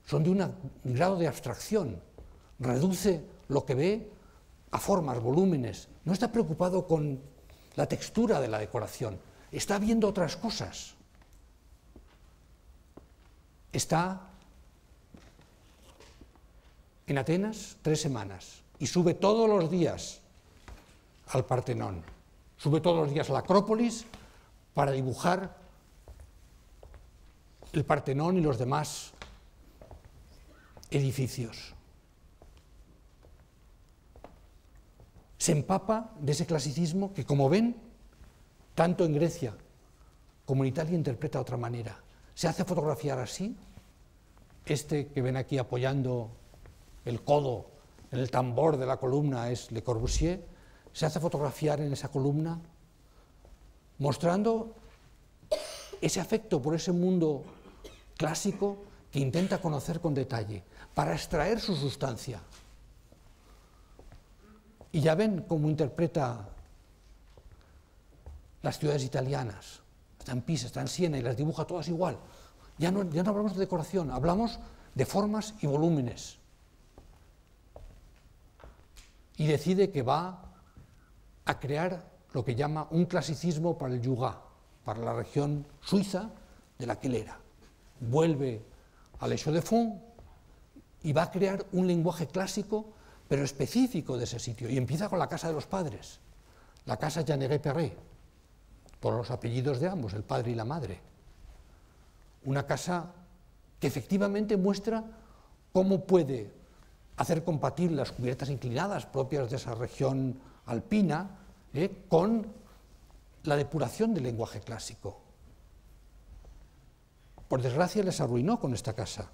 Son de un grado de abstracción, reduce lo que ve a formas, volúmenes, no está preocupado con la textura de la decoración, está viendo otras cosas. Está en Atenas tres semanas y sube todos los días al Partenón, sube todos los días a la Acrópolis para dibujar el Partenón y los demás edificios. Se empapa de ese clasicismo que, como ven, tanto en Grecia como en Italia interpreta de otra manera. Se hace fotografiar así, este que ven aquí apoyando el codo en el tambor de la columna es Le Corbusier, se hace fotografiar en esa columna mostrando ese afecto por ese mundo clásico que intenta conocer con detalle, para extraer su sustancia. Y ya ven cómo interpreta las ciudades italianas, está en Pisa, está en Siena, y las dibuja todas igual. Ya no, ya no hablamos de decoración, hablamos de formas y volúmenes. Y decide que va a crear lo que llama un clasicismo para el Jura, para la región suiza de la que él era. Vuelve al hecho de Fond y va a crear un lenguaje clásico pero específico de ese sitio, y empieza con la casa de los padres, la casa Jeanneret-Perret, por los apellidos de ambos, el padre y la madre, una casa que efectivamente muestra cómo puede hacer compatible las cubiertas inclinadas propias de esa región alpina eh, con la depuración del lenguaje clásico. Por desgracia les arruinó con esta casa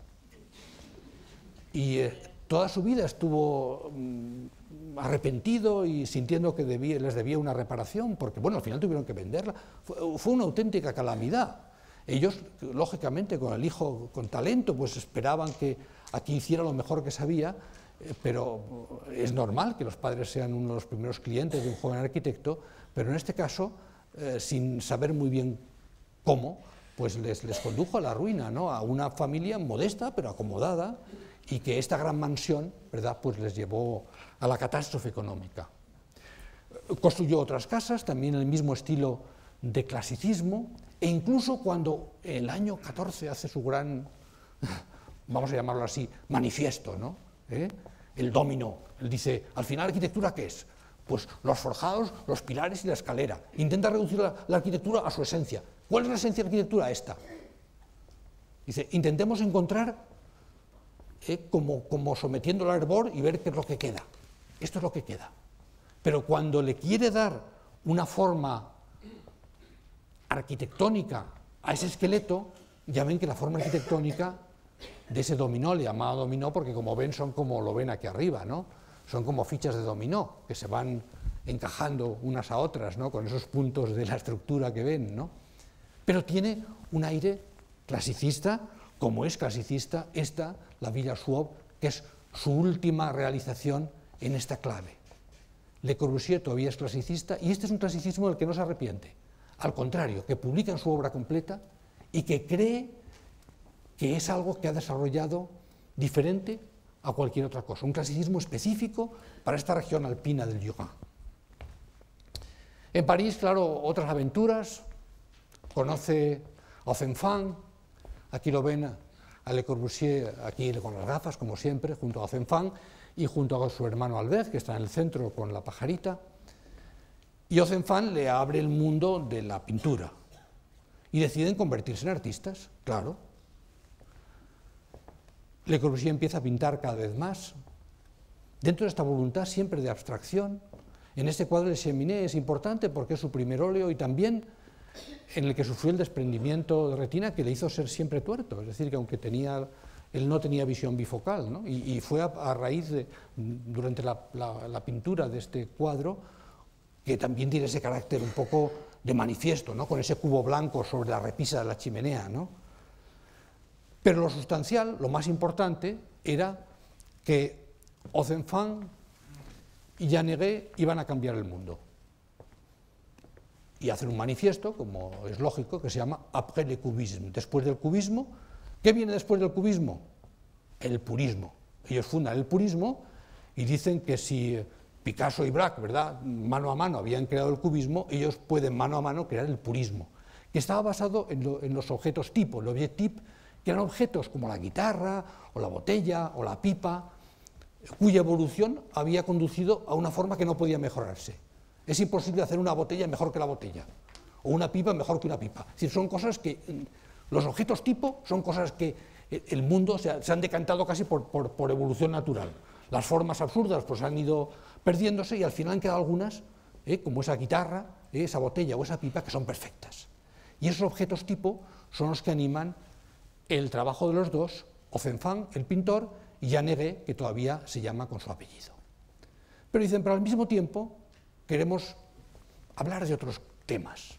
y eh, toda su vida estuvo mm, arrepentido y sintiendo que debía, les debía una reparación, porque bueno, al final tuvieron que venderla, fue, fue una auténtica calamidad. Ellos, lógicamente, con el hijo con talento, pues esperaban que aquí hiciera lo mejor que sabía, eh, pero es normal que los padres sean uno de los primeros clientes de un joven arquitecto, pero en este caso, eh, sin saber muy bien cómo, pues les, les condujo a la ruina, ¿no?, a una familia modesta pero acomodada, y que esta gran mansión, ¿verdad?, pues les llevó a la catástrofe económica. Construyó otras casas, también en el mismo estilo de clasicismo, e incluso cuando el año catorce hace su gran, vamos a llamarlo así, manifiesto, ¿no?, ¿Eh? el dominó, él dice, al final, ¿arquitectura qué es? Pues los forjados, los pilares y la escalera. Intenta reducir la, la arquitectura a su esencia. ¿Cuál es la esencia de la arquitectura? Esta. Dice, intentemos encontrar eh, como, como sometiéndola al hervor y ver qué es lo que queda. Esto es lo que queda. Pero cuando le quiere dar una forma arquitectónica a ese esqueleto, ya ven que la forma arquitectónica de ese dominó, le llamaba dominó porque como ven son como lo ven aquí arriba, ¿no? Son como fichas de dominó que se van encajando unas a otras, ¿no?, con esos puntos de la estructura que ven, ¿no? Pero tiene un aire clasicista, como es clasicista esta, la Villa Schwab, que es su última realización en esta clave. Le Corbusier todavía es clasicista, y este es un clasicismo del que no se arrepiente, al contrario, que publica en su obra completa y que cree que es algo que ha desarrollado diferente a cualquier otra cosa, un clasicismo específico para esta región alpina del Jura. En París, claro, otras aventuras, conoce a Ozenfant, aquí lo ven a Le Corbusier, aquí con las gafas, como siempre, junto a Ozenfant, y junto a su hermano Albert, que está en el centro con la pajarita, y Ozenfant le abre el mundo de la pintura, y deciden convertirse en artistas, claro. Le Corbusier empieza a pintar cada vez más, dentro de esta voluntad siempre de abstracción. En este cuadro de Cheminé es importante porque es su primer óleo y también en el que sufrió el desprendimiento de retina que le hizo ser siempre tuerto, es decir, que aunque tenía, él no tenía visión bifocal, ¿no? y, y fue a, a raíz, de, durante la, la, la pintura de este cuadro, que también tiene ese carácter un poco de manifiesto, ¿no? Con ese cubo blanco sobre la repisa de la chimenea, ¿no? Pero lo sustancial, lo más importante, era que Ozenfant y Jeanneret iban a cambiar el mundo. Y hacen un manifiesto, como es lógico, que se llama Après le cubisme, después del cubismo. ¿Qué viene después del cubismo? El purismo. Ellos fundan el purismo y dicen que si Picasso y Braque, ¿verdad?, mano a mano habían creado el cubismo, ellos pueden mano a mano crear el purismo, que estaba basado en, lo, en los objetos tipo, el objet type, que eran objetos como la guitarra, o la botella, o la pipa, cuya evolución había conducido a una forma que no podía mejorarse. Es imposible hacer una botella mejor que la botella, o una pipa mejor que una pipa. Es decir, son cosas que, los objetos tipo son cosas que el mundo se, ha, se han decantado casi por, por, por evolución natural. Las formas absurdas pues han ido perdiéndose y al final han quedado algunas, eh, como esa guitarra, eh, esa botella o esa pipa, que son perfectas. Y esos objetos tipo son los que animan el trabajo de los dos, Ozenfant, el pintor, y Jeanneret, que todavía se llama con su apellido. Pero dicen, pero al mismo tiempo queremos hablar de otros temas.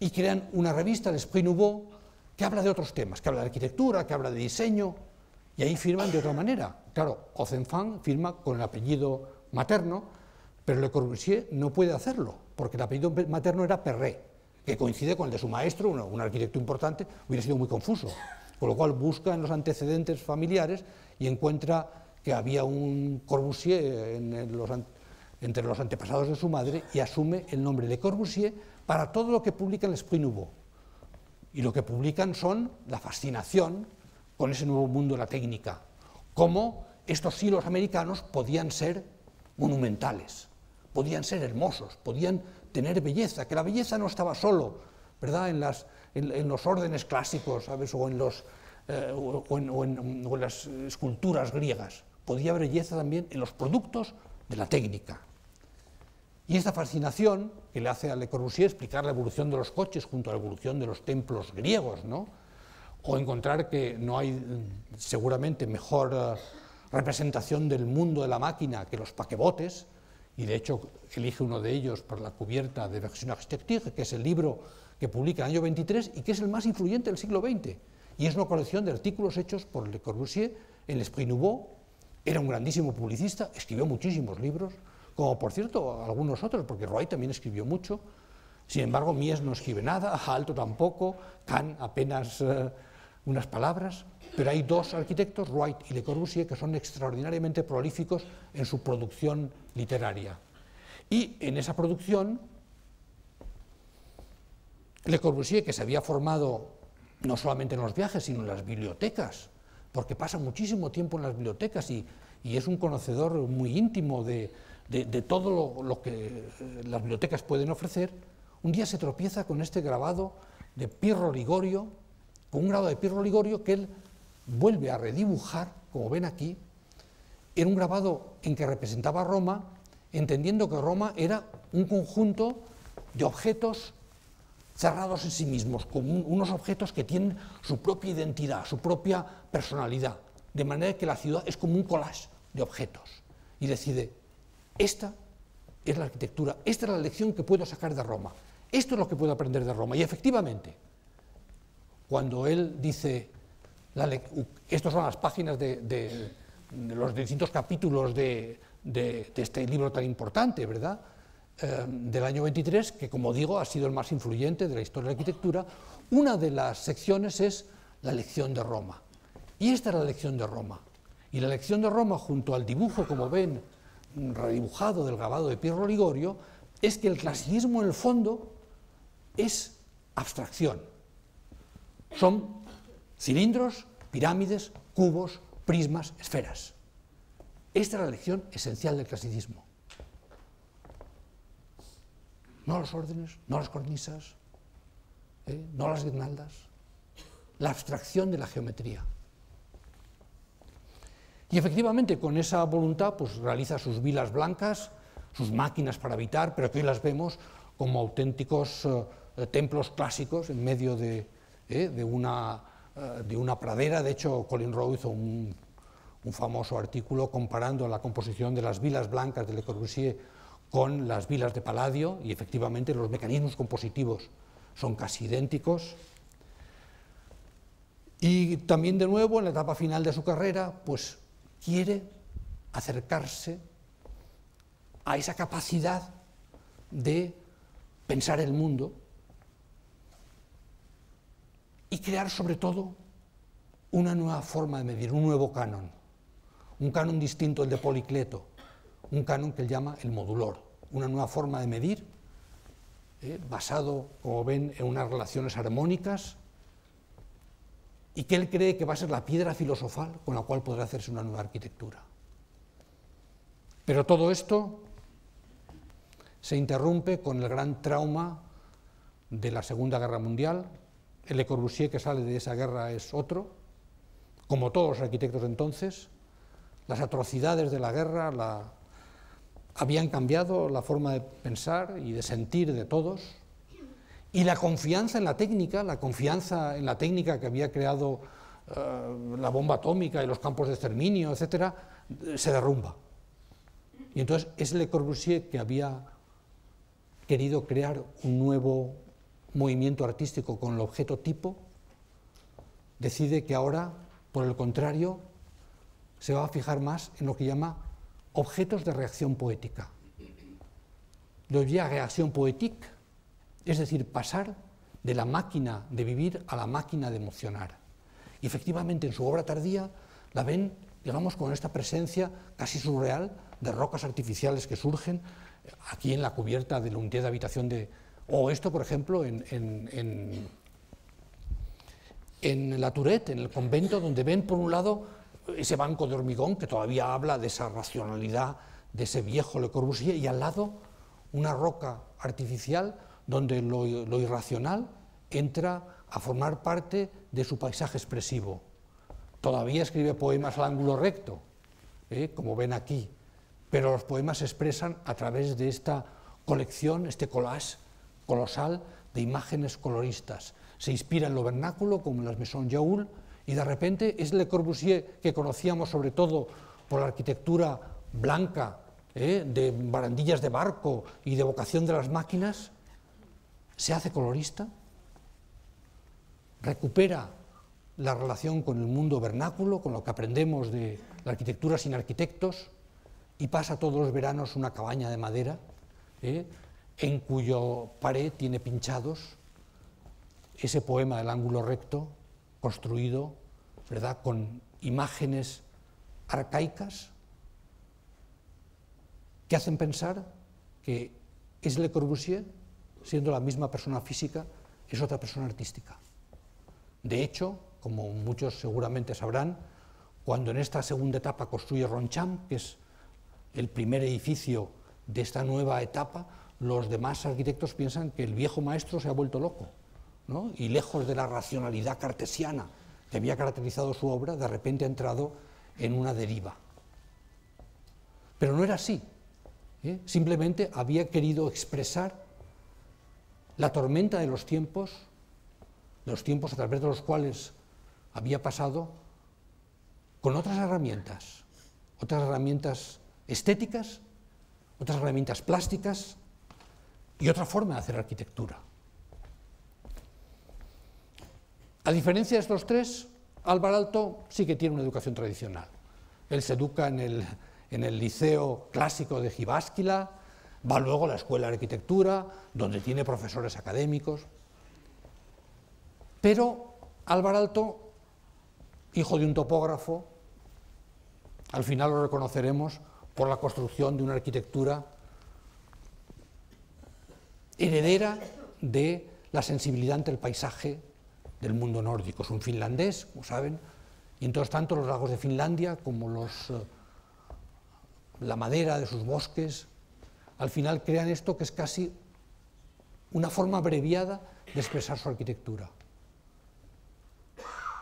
Y crean una revista, L'Esprit Nouveau, que habla de otros temas, que habla de arquitectura, que habla de diseño, y ahí firman de otra manera. Claro, Ozenfant firma con el apellido materno, pero Le Corbusier no puede hacerlo, porque el apellido materno era Perret, que coincide con el de su maestro, un, un arquitecto importante, hubiera sido muy confuso. Con lo cual busca en los antecedentes familiares y encuentra que había un Corbusier en los, entre los antepasados de su madre y asume el nombre de Corbusier para todo lo que publica en L'Esprit Nouveau. Y lo que publican son la fascinación con ese nuevo mundo de la técnica, cómo estos hilos americanos podían ser monumentales, podían ser hermosos, podían tener belleza, que la belleza no estaba solo, ¿verdad?, en, las, en, en los órdenes clásicos, ¿sabes?, o en, los, eh, o, o en, o en, o en las esculturas griegas, podía haber belleza también en los productos de la técnica. Y esta fascinación que le hace a Le Corbusier explicar la evolución de los coches junto a la evolución de los templos griegos, ¿no?, o encontrar que no hay seguramente mejor eh, representación del mundo de la máquina que los paquebotes, y de hecho elige uno de ellos para la cubierta de Version Architecture, que es el libro que publica en el año veintitrés y que es el más influyente del siglo veinte, y es una colección de artículos hechos por Le Corbusier en L'Esprit Nouveau. Era un grandísimo publicista, escribió muchísimos libros, como por cierto algunos otros, porque Roy también escribió mucho. Sin embargo, Mies no escribe nada, Aalto tampoco, Kahn apenas eh, unas palabras, pero hay dos arquitectos, Wright y Le Corbusier, que son extraordinariamente prolíficos en su producción literaria. Y en esa producción, Le Corbusier, que se había formado no solamente en los viajes, sino en las bibliotecas, porque pasa muchísimo tiempo en las bibliotecas y, y es un conocedor muy íntimo de, de, de todo lo, lo que las bibliotecas pueden ofrecer, un día se tropieza con este grabado de Pirro Ligorio, con un grado de Pirro Ligorio que él vuelve a redibujar, como ven aquí, en un grabado en que representaba Roma, entendiendo que Roma era un conjunto de objetos cerrados en sí mismos, con unos objetos que tienen su propia identidad, su propia personalidad, de manera que la ciudad es como un collage de objetos, y decide, esta es la arquitectura, esta es la lección que puedo sacar de Roma, esto es lo que puedo aprender de Roma, y efectivamente, cuando él dice, estas son las páginas de, de, de los distintos capítulos de, de, de este libro tan importante, ¿verdad? eh, del año veintitrés, que como digo ha sido el más influyente de la historia de la arquitectura. Una de las secciones es la elección de Roma. Y esta es la elección de Roma. Y la elección de Roma, junto al dibujo, como ven, redibujado del grabado de Piero Ligorio, es que el clasicismo en el fondo es abstracción. Son cilindros, pirámides, cubos, prismas, esferas. Esta es la lección esencial del clasicismo. No los órdenes, no las cornisas, ¿eh? no las guirnaldas. La abstracción de la geometría. Y efectivamente, con esa voluntad, pues realiza sus vilas blancas, sus máquinas para habitar, pero que hoy las vemos como auténticos eh, templos clásicos en medio de, eh, de, una, eh, de una pradera. De hecho, Colin Rowe hizo un, un famoso artículo comparando la composición de las vilas blancas de Le Corbusier con las vilas de Paladio, y efectivamente los mecanismos compositivos son casi idénticos. Y también, de nuevo, en la etapa final de su carrera, pues quiere acercarse a esa capacidad de pensar el mundo y crear, sobre todo, una nueva forma de medir, un nuevo canon, un canon distinto al de Policleto, un canon que él llama el modulor, una nueva forma de medir, eh, basado, como ven, en unas relaciones armónicas, y que él cree que va a ser la piedra filosofal con la cual podrá hacerse una nueva arquitectura. Pero todo esto se interrumpe con el gran trauma de la Segunda Guerra Mundial. El Le Corbusier que sale de esa guerra es otro, como todos los arquitectos entonces. Las atrocidades de la guerra la... habían cambiado la forma de pensar y de sentir de todos. Y la confianza en la técnica, la confianza en la técnica que había creado eh, la bomba atómica y los campos de exterminio, etcétera, se derrumba. Y entonces es Le Corbusier que había querido crear un nuevo movimiento artístico con el objeto tipo, decide que ahora, por el contrario, se va a fijar más en lo que llama objetos de reacción poética. Lo llama reacción poética. Es decir, pasar de la máquina de vivir a la máquina de emocionar. Y efectivamente en su obra tardía la ven, digamos, con esta presencia casi surreal de rocas artificiales que surgen aquí en la cubierta de la unidad de habitación de... O esto, por ejemplo, en, en, en, en La Tourette, en el convento, donde ven, por un lado, ese banco de hormigón que todavía habla de esa racionalidad de ese viejo Le Corbusier, y al lado una roca artificial donde lo, lo irracional entra a formar parte de su paisaje expresivo. Todavía escribe poemas al ángulo recto, ¿eh? como ven aquí, pero los poemas se expresan a través de esta colección, este collage colosal de imágenes coloristas. Se inspira en lo vernáculo, como en las Maison Jaoul, y de repente es Le Corbusier que conocíamos sobre todo por la arquitectura blanca, ¿eh? de barandillas de barco y de vocación de las máquinas, se hace colorista, recupera la relación con el mundo vernáculo, con lo que aprendemos de la arquitectura sin arquitectos, y pasa todos los veranos una cabaña de madera, ¿eh? en cuyo pared tiene pinchados ese poema del ángulo recto, construido, ¿verdad?, con imágenes arcaicas que hacen pensar que es Le Corbusier, siendo la misma persona física, es otra persona artística. De hecho, como muchos seguramente sabrán, cuando en esta segunda etapa construye Ronchamp, que es el primer edificio de esta nueva etapa, los demás arquitectos piensan que el viejo maestro se ha vuelto loco, ¿no? Y lejos de la racionalidad cartesiana que había caracterizado su obra, de repente ha entrado en una deriva. Pero no era así, ¿eh? simplemente había querido expresar la tormenta de los tiempos, de los tiempos a través de los cuales había pasado, con otras herramientas, otras herramientas estéticas, otras herramientas plásticas y otra forma de hacer arquitectura. A diferencia de estos tres, Alvar Aalto sí que tiene una educación tradicional. Él se educa en el, en el liceo clásico de Jyväskylä, Va luego a la Escuela de Arquitectura, donde tiene profesores académicos. Pero Alvar Aalto, hijo de un topógrafo, al final lo reconoceremos por la construcción de una arquitectura heredera de la sensibilidad ante el paisaje del mundo nórdico. Es un finlandés, como saben, y entonces tanto los lagos de Finlandia como los, eh, la madera de sus bosques, al final crean esto que es casi una forma abreviada de expresar su arquitectura.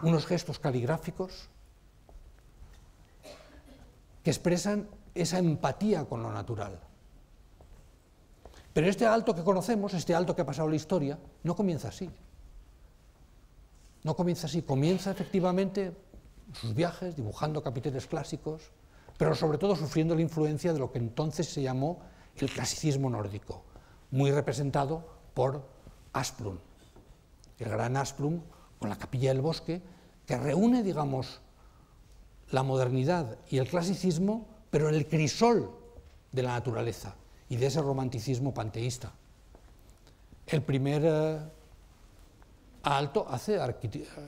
Unos gestos caligráficos que expresan esa empatía con lo natural. Pero este Aalto que conocemos, este Aalto que ha pasado la historia, no comienza así. No comienza así, comienza efectivamente sus viajes, dibujando capiteles clásicos, pero sobre todo sufriendo la influencia de lo que entonces se llamó el clasicismo nórdico, muy representado por Asplund, el gran Asplund con la Capilla del Bosque, que reúne, digamos, la modernidad y el clasicismo, pero en el crisol de la naturaleza y de ese romanticismo panteísta. El primer eh, Aalto hace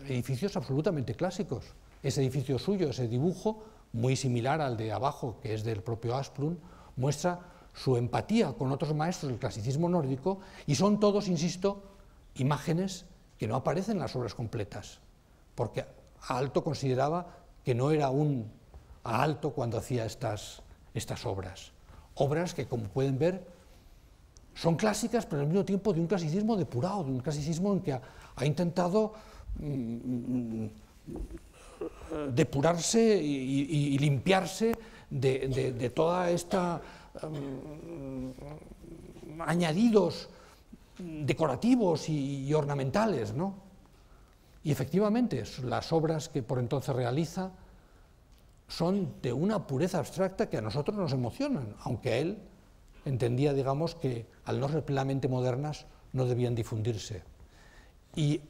edificios absolutamente clásicos. Ese edificio suyo, ese dibujo, muy similar al de abajo, que es del propio Asplund, muestra su empatía con otros maestros del clasicismo nórdico, y son todos, insisto, imágenes que no aparecen en las obras completas, porque Aalto consideraba que no era un Aalto cuando hacía estas, estas obras. Obras que, como pueden ver, son clásicas, pero al mismo tiempo de un clasicismo depurado, de un clasicismo en que ha, ha intentado mm, depurarse y, y, y limpiarse de, de, de toda esta mm, añadidos decorativos y, y ornamentales, ¿no? Y efectivamente, las obras que por entonces realiza son de una pureza abstracta que a nosotros nos emocionan, aunque a él entendía, digamos, que al no ser plenamente modernas no debían difundirse. Y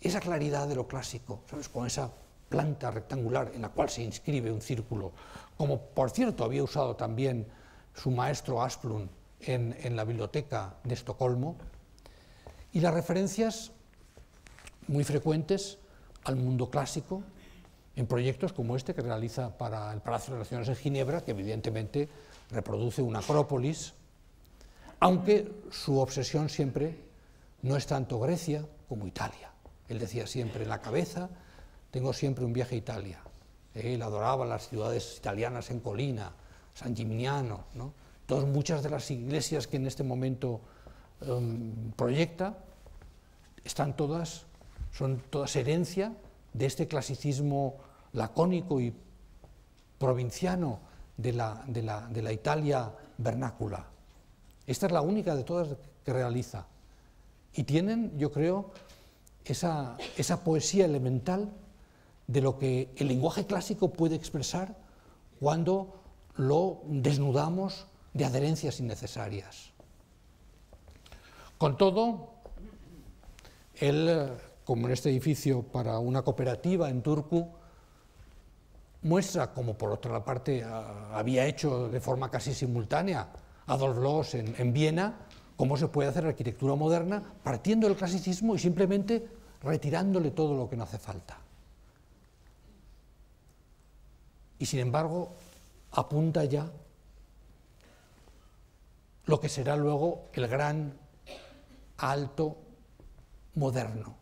esa claridad de lo clásico, ¿sabes? Con esa planta rectangular en la cual se inscribe un círculo, como por cierto había usado también su maestro Asplund en, en la biblioteca de Estocolmo, y las referencias muy frecuentes al mundo clásico, en proyectos como este que realiza para el Palacio de Naciones en Ginebra, que evidentemente reproduce una acrópolis, aunque su obsesión siempre no es tanto Grecia como Italia. Él decía siempre, en la cabeza tengo siempre un viaje a Italia. Él adoraba las ciudades italianas en colina, San Gimignano, ¿no? Entonces muchas de las iglesias que en este momento um, proyecta están todas, son todas herencia de este clasicismo lacónico y provinciano de la, de la, de la Italia vernácula. Esta es la única de todas que realiza. Y tienen, yo creo, esa, esa poesía elemental de lo que el lenguaje clásico puede expresar cuando lo desnudamos de adherencias innecesarias. Con todo, él, como en este edificio para una cooperativa en Turku, muestra, como por otra parte a, había hecho de forma casi simultánea Adolf Loos en, en Viena, cómo se puede hacer arquitectura moderna partiendo del clasicismo y simplemente retirándole todo lo que no hace falta. Y sin embargo, apunta ya lo que será luego el gran Aalto moderno.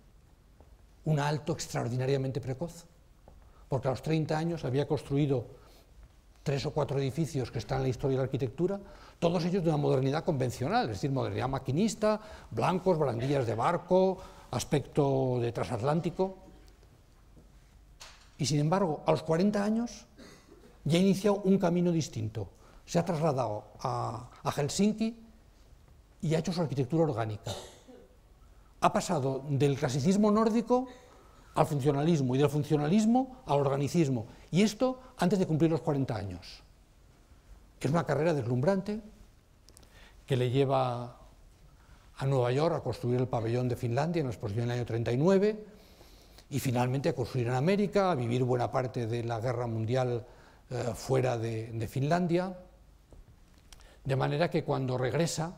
Un Aalto extraordinariamente precoz, porque a los treinta años había construido tres o cuatro edificios que están en la historia de la arquitectura, todos ellos de una modernidad convencional, es decir, modernidad maquinista, blancos, barandillas de barco, aspecto de transatlántico. Y sin embargo, a los cuarenta años ya ha iniciado un camino distinto. Se ha trasladado a, a Helsinki y ha hecho su arquitectura orgánica. Ha pasado del clasicismo nórdico al funcionalismo y del funcionalismo al organicismo, y esto antes de cumplir los cuarenta años. Es una carrera deslumbrante que le lleva a Nueva York a construir el pabellón de Finlandia en la exposición del año treinta y nueve y finalmente a construir en América, a vivir buena parte de la guerra mundial eh, fuera de, de Finlandia. De manera que cuando regresa,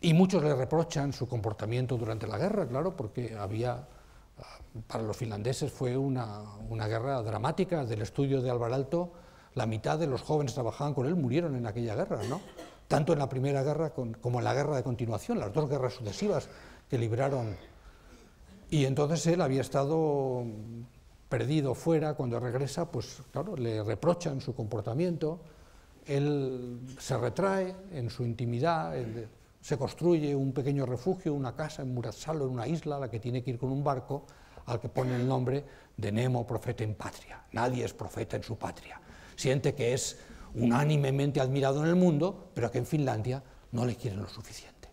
y muchos le reprochan su comportamiento durante la guerra, claro, porque había, para los finlandeses fue una, una guerra dramática. Del estudio de Alvar Aalto, la mitad de los jóvenes que trabajaban con él murieron en aquella guerra, ¿no? Tanto en la primera guerra como en la guerra de continuación, las dos guerras sucesivas que libraron. Y entonces él había estado perdido fuera. Cuando regresa, pues claro, le reprochan su comportamiento, él se retrae en su intimidad. Él, se construye un pequeño refugio, una casa en Murazzalo, en una isla, a la que tiene que ir con un barco, al que pone el nombre de Nemo, profeta en patria. Nadie es profeta en su patria. Siente que es unánimemente admirado en el mundo, pero que en Finlandia no le quieren lo suficiente.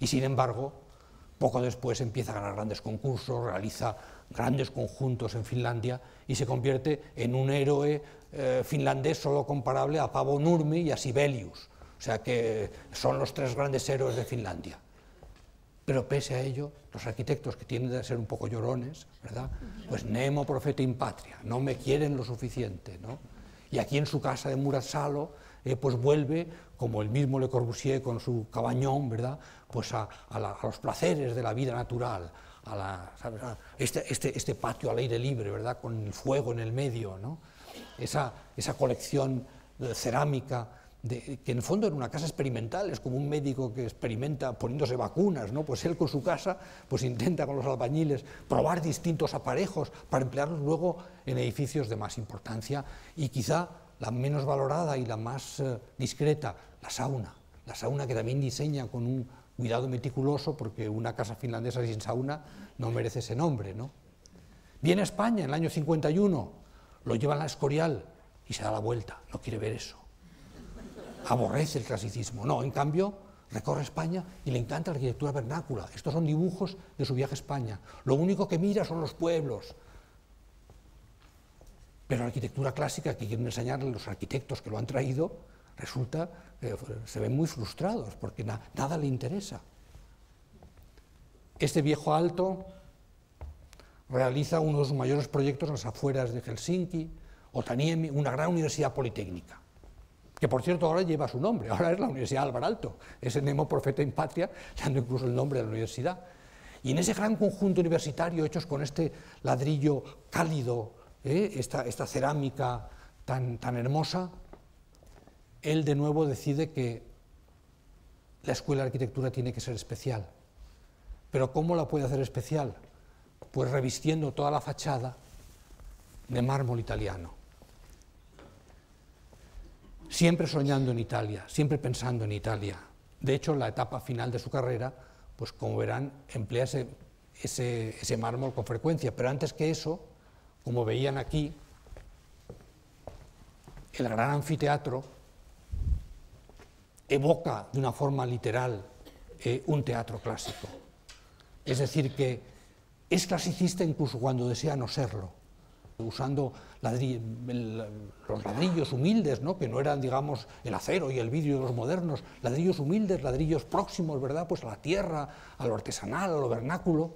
Y sin embargo, poco después empieza a ganar grandes concursos, realiza grandes conjuntos en Finlandia y se convierte en un héroe eh, finlandés solo comparable a Paavo Nurmi y a Sibelius. O sea que son los tres grandes héroes de Finlandia. Pero pese a ello, los arquitectos, que tienden a ser un poco llorones, ¿verdad? Pues Nemo profeta in patria, no me quieren lo suficiente, ¿no? Y aquí en su casa de Murazzalo, eh, pues vuelve, como el mismo Le Corbusier con su cabañón, ¿verdad? Pues a, a, la, a los placeres de la vida natural, a, la, ¿sabes? a este, este, este patio al aire libre, ¿verdad? Con el fuego en el medio, ¿no? Esa, esa colección de cerámica. De, que en el fondo era una casa experimental, es como un médico que experimenta poniéndose vacunas, ¿no? Pues él con su casa pues intenta con los albañiles probar distintos aparejos para emplearlos luego en edificios de más importancia. Y quizá la menos valorada y la más eh, discreta, la sauna, la sauna que también diseña con un cuidado meticuloso, porque una casa finlandesa sin sauna no merece ese nombre, ¿no? Viene a España en el año cincuenta y uno, lo llevan a la Escorial y se da la vuelta, no quiere ver eso. Aborrece el clasicismo. No, en cambio, recorre España y le encanta la arquitectura vernácula. Estos son dibujos de su viaje a España. Lo único que mira son los pueblos. Pero la arquitectura clásica que quieren enseñarle los arquitectos que lo han traído, resulta que se ven muy frustrados porque na- nada le interesa. Este viejo Aalto realiza uno de sus mayores proyectos en las afueras de Helsinki, Otaniemi, una gran universidad politécnica, que por cierto ahora lleva su nombre, ahora es la Universidad Alvar Aalto, ese Nemo profeta in patria, dando incluso el nombre de la universidad. Y en ese gran conjunto universitario, hechos con este ladrillo cálido, ¿eh? esta, esta cerámica tan, tan hermosa, él de nuevo decide que la escuela de arquitectura tiene que ser especial. ¿Pero cómo la puede hacer especial? Pues revistiendo toda la fachada de mármol italiano. Siempre soñando en Italia, siempre pensando en Italia. De hecho, la etapa final de su carrera, pues como verán, emplea ese, ese, ese mármol con frecuencia. Pero antes que eso, como veían aquí, el gran anfiteatro evoca de una forma literal eh, un teatro clásico. Es decir, que es clasicista incluso cuando desea no serlo, usando ladri- los ladrillos humildes, ¿no? Que no eran, digamos, el acero y el vidrio de los modernos, ladrillos humildes, ladrillos próximos, ¿verdad? Pues a la tierra, a lo artesanal, a lo vernáculo.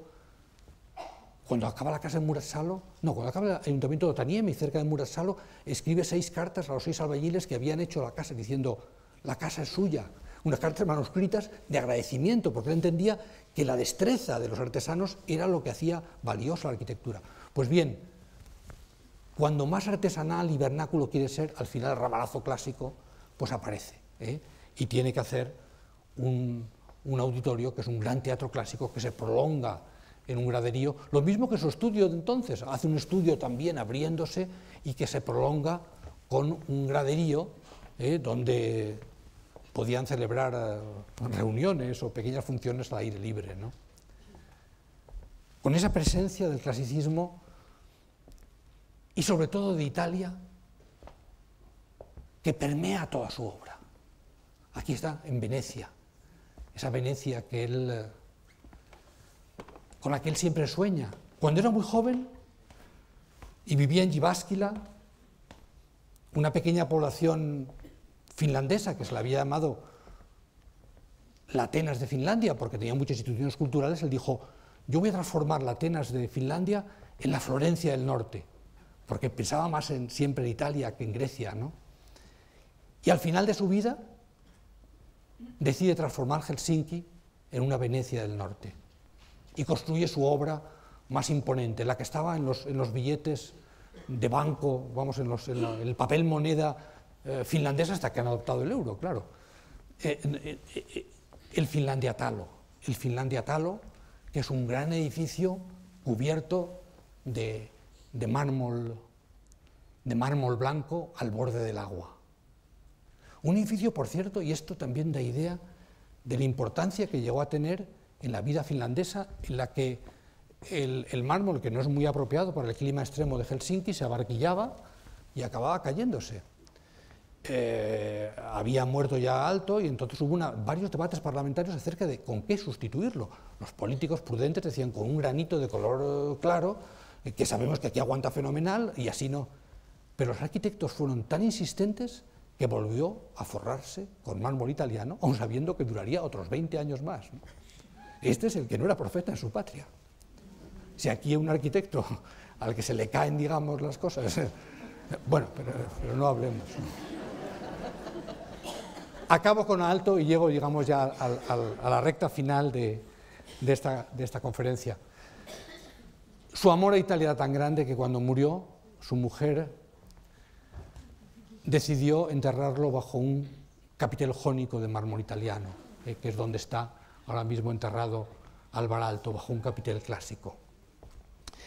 Cuando acaba la casa de Murazzalo, no, cuando acaba el ayuntamiento de Otaniemi, cerca de Murazzalo, escribe seis cartas a los seis albañiles que habían hecho la casa, diciendo, la casa es suya. Unas cartas manuscritas de agradecimiento, porque él entendía que la destreza de los artesanos era lo que hacía valiosa la arquitectura. Pues bien, cuando más artesanal y vernáculo quiere ser, al final el ramalazo clásico pues aparece, ¿eh? Y tiene que hacer un, un auditorio que es un gran teatro clásico que se prolonga en un graderío, lo mismo que su estudio de entonces, hace un estudio también abriéndose y que se prolonga con un graderío, ¿eh? Donde podían celebrar reuniones o pequeñas funciones al aire libre, ¿no? Con esa presencia del clasicismo y sobre todo de Italia, que permea toda su obra. Aquí está, en Venecia, esa Venecia que él, con la que él siempre sueña. Cuando era muy joven y vivía en Jyväskylä, una pequeña población finlandesa que se la había llamado la Atenas de Finlandia, porque tenía muchas instituciones culturales, él dijo, yo voy a transformar la Atenas de Finlandia en la Florencia del Norte. porque pensaba más en, siempre en Italia que en Grecia, ¿no? Y al final de su vida decide transformar Helsinki en una Venecia del norte y construye su obra más imponente, la que estaba en los, en los billetes de banco, vamos, en, los, en, la, en el papel moneda eh, finlandesa, hasta que han adoptado el euro, claro. Eh, eh, eh, el Finlandia Talo, el Finlandia Talo, que es un gran edificio cubierto de, de, mármol, de mármol blanco al borde del agua. Un edificio, por cierto, y esto también da idea de la importancia que llegó a tener en la vida finlandesa, en la que el, el mármol, que no es muy apropiado para el clima extremo de Helsinki, se abarquillaba y acababa cayéndose. Eh, había muerto ya Aalto y entonces hubo una, varios debates parlamentarios acerca de con qué sustituirlo. Los políticos prudentes decían con un granito de color claro, que sabemos que aquí aguanta fenomenal, y así no. Pero los arquitectos fueron tan insistentes que volvió a forrarse con mármol italiano, aun sabiendo que duraría otros veinte años más, ¿no? Este es el que no era profeta en su patria. Si aquí hay un arquitecto al que se le caen, digamos, las cosas... Bueno, pero, pero no hablemos. Acabo con Aalto y llego, digamos, ya al, al, a la recta final de, de, esta, de esta conferencia. Su amor a Italia era tan grande que cuando murió, su mujer decidió enterrarlo bajo un capitel jónico de mármol italiano, eh, que es donde está ahora mismo enterrado Alvar Aalto, bajo un capitel clásico.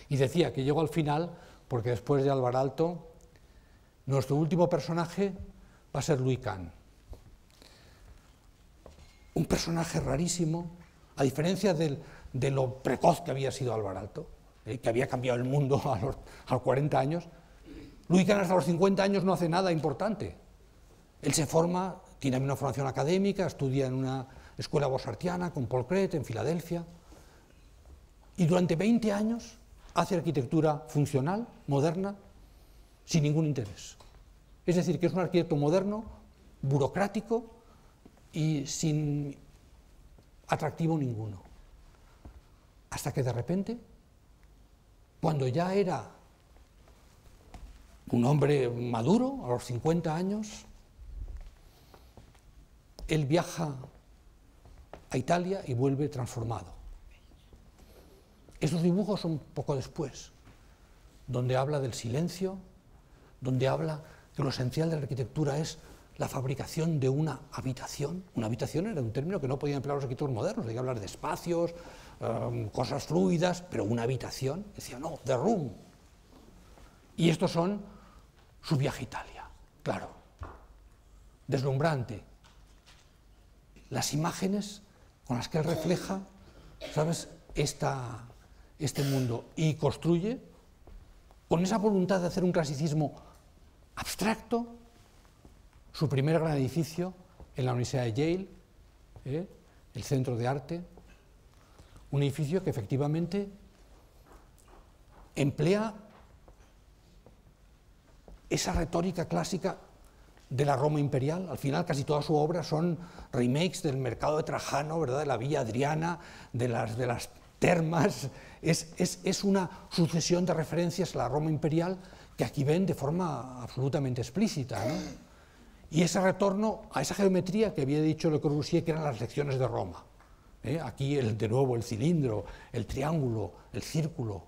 Y decía que llegó al final porque después de Alvar Aalto, nuestro último personaje va a ser Louis Kahn. Un personaje rarísimo, a diferencia del, de lo precoz que había sido Alvar Aalto, eh, que había cambiado el mundo a los, a los cuarenta años, Louis Kahn hasta los cincuenta años no hace nada importante. Él se forma, tiene una formación académica, estudia en una escuela bosartiana con Paul Cret en Filadelfia, y durante veinte años hace arquitectura funcional, moderna, sin ningún interés. Es decir, que es un arquitecto moderno, burocrático y sin atractivo ninguno. Hasta que de repente, cuando ya era un hombre maduro, a los cincuenta años, él viaja a Italia y vuelve transformado. Esos dibujos son poco después, donde habla del silencio, donde habla que lo esencial de la arquitectura es la fabricación de una habitación. Una habitación era un término que no podían emplear los arquitectos modernos, hay que hablar de espacios, um, cosas fluidas, pero una habitación, decía, no, the room. Y estos son su viaje a Italia, claro, deslumbrante. Las imágenes con las que él refleja, ¿sabes?, Esta, este mundo, y construye, con esa voluntad de hacer un clasicismo abstracto, su primer gran edificio en la Universidad de Yale, ¿eh?, el Centro de Arte, un edificio que efectivamente emplea esa retórica clásica de la Roma imperial. Al final casi toda su obra son remakes del mercado de Trajano, ¿verdad?, de la Villa Adriana, de las, de las termas, es, es, es una sucesión de referencias a la Roma imperial que aquí ven de forma absolutamente explícita, ¿no? Y ese retorno a esa geometría que había dicho Le Corbusier que eran las lecciones de Roma, ¿eh? Aquí el, de nuevo el cilindro, el triángulo, el círculo.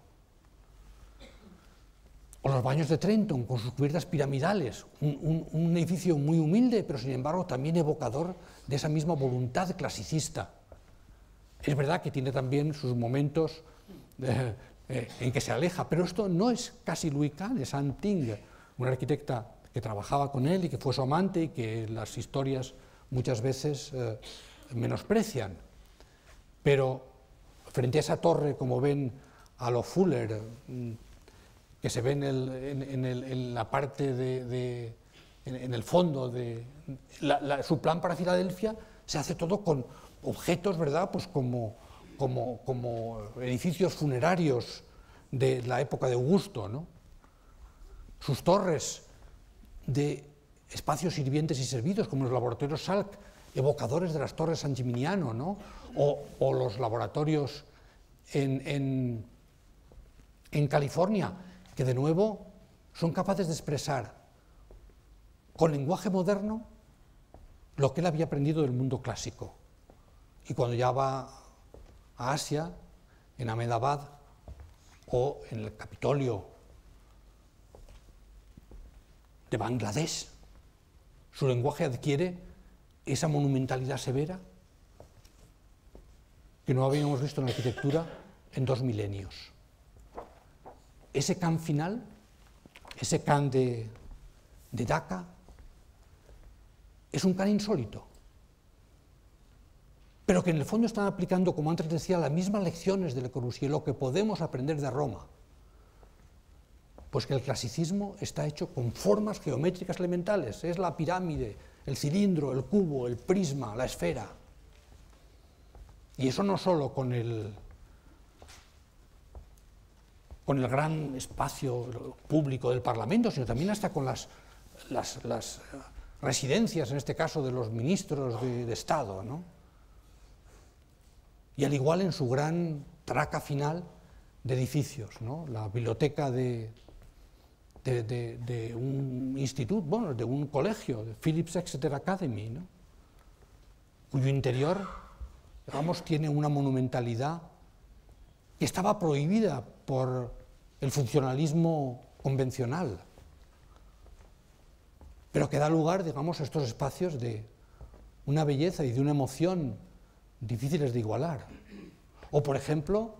O los baños de Trenton, con sus cubiertas piramidales, un, un, un edificio muy humilde, pero sin embargo también evocador de esa misma voluntad clasicista. Es verdad que tiene también sus momentos eh, eh, en que se aleja, pero esto no es casi Louis Kahn, es Anne Ting, una arquitecta que trabajaba con él y que fue su amante y que las historias muchas veces eh, menosprecian. Pero frente a esa torre, como ven a lo Fuller, que se ve en, el, en, en, el, en la parte de, de en, en el fondo de la, la, su plan para Filadelfia, se hace todo con objetos, ¿verdad?, pues como, como, como edificios funerarios de la época de Augusto, ¿no? Sus torres de espacios sirvientes y servidos, como los laboratorios Salk, evocadores de las torres San Gimignano, ¿no? O, o los laboratorios en, en, en California, que de nuevo son capaces de expresar con lenguaje moderno lo que él había aprendido del mundo clásico. Y cuando ya va a Asia, en Ahmedabad o en el Capitolio de Bangladesh, su lenguaje adquiere esa monumentalidad severa que no habíamos visto en la arquitectura en dos milenios. Ese Kahn final, ese Kahn de, de Dhaka, es un Kahn insólito, pero que en el fondo están aplicando, como antes decía, las mismas lecciones de Le Corbusier, lo que podemos aprender de Roma, pues que el clasicismo está hecho con formas geométricas elementales, es la pirámide, el cilindro, el cubo, el prisma, la esfera. Y eso no solo con el, con el gran espacio público del Parlamento, sino también hasta con las, las, las residencias, en este caso de los ministros de, de Estado, ¿no? Y al igual en su gran traca final de edificios, ¿no? La biblioteca de, de, de, de un instituto, bueno, de un colegio, de Phillips Exeter Academy, ¿no? Cuyo interior, digamos, tiene una monumentalidad que estaba prohibida por el funcionalismo convencional, pero que da lugar, digamos, a estos espacios de una belleza y de una emoción difíciles de igualar. O, por ejemplo,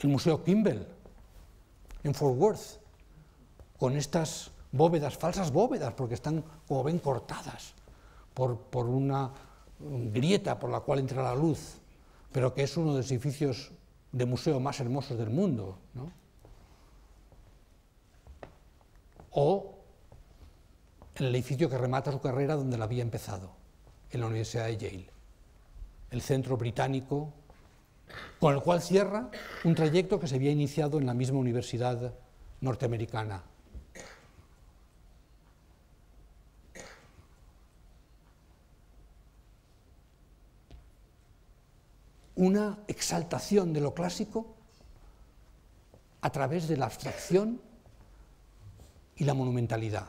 el Museo Kimball, en Fort Worth, con estas bóvedas, falsas bóvedas, porque están, como ven, cortadas por, por una grieta por la cual entra la luz, pero que es uno de los edificios de museo más hermosos del mundo, ¿no? O el edificio que remata su carrera donde la había empezado, en la Universidad de Yale, el centro británico, con el cual cierra un trayecto que se había iniciado en la misma universidad norteamericana. Una exaltación de lo clásico a través de la abstracción y la monumentalidad.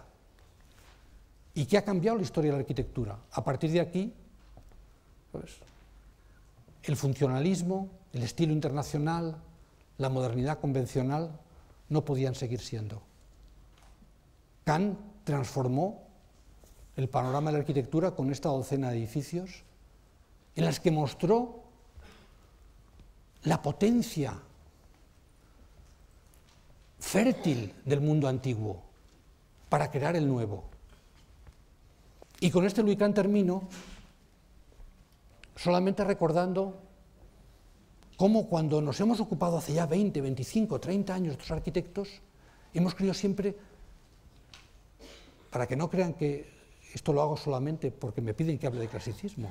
¿Y qué ha cambiado la historia de la arquitectura? A partir de aquí, pues, el funcionalismo, el estilo internacional, la modernidad convencional no podían seguir siendo. Kahn transformó el panorama de la arquitectura con esta docena de edificios en las que mostró la potencia fértil del mundo antiguo para crear el nuevo. Y con este Louis Kahn termino solamente recordando cómo cuando nos hemos ocupado hace ya veinte, veinticinco, treinta años de estos arquitectos, hemos creído siempre, para que no crean que esto lo hago solamente porque me piden que hable de clasicismo,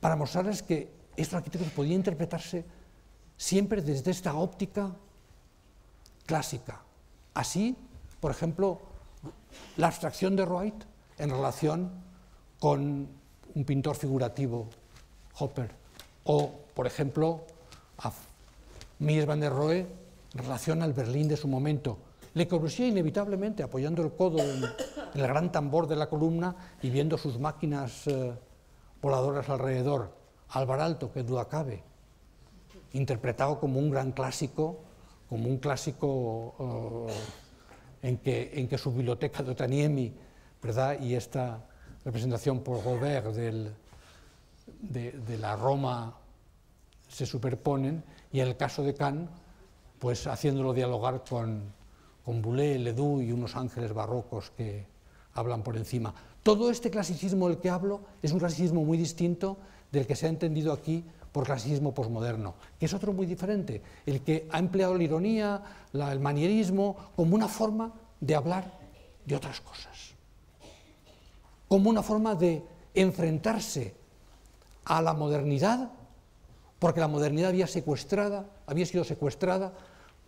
para mostrarles que estos arquitectos podían interpretarse siempre desde esta óptica clásica. Así, por ejemplo, la abstracción de Wright en relación con un pintor figurativo, Hopper, o, por ejemplo, a Mies van der Rohe en relación al Berlín de su momento. Le Corbusier, inevitablemente, apoyando el codo en el gran tambor de la columna y viendo sus máquinas eh, voladoras alrededor. Alvar Aalto, que duda cabe, interpretado como un gran clásico, como un clásico eh, en, que, en que su biblioteca de Otaniemi, ¿verdad? Y esta representación por Robert del, de, de la Roma se superponen, y en el caso de Kahn, pues haciéndolo dialogar con, con Boulez, Ledoux y unos ángeles barrocos que hablan por encima. Todo este clasicismo del que hablo es un clasicismo muy distinto del que se ha entendido aquí por clasicismo posmoderno, que es otro muy diferente, el que ha empleado la ironía, la, el manierismo, como una forma de hablar de otras cosas, como una forma de enfrentarse a la modernidad, porque la modernidad había, secuestrada, había sido secuestrada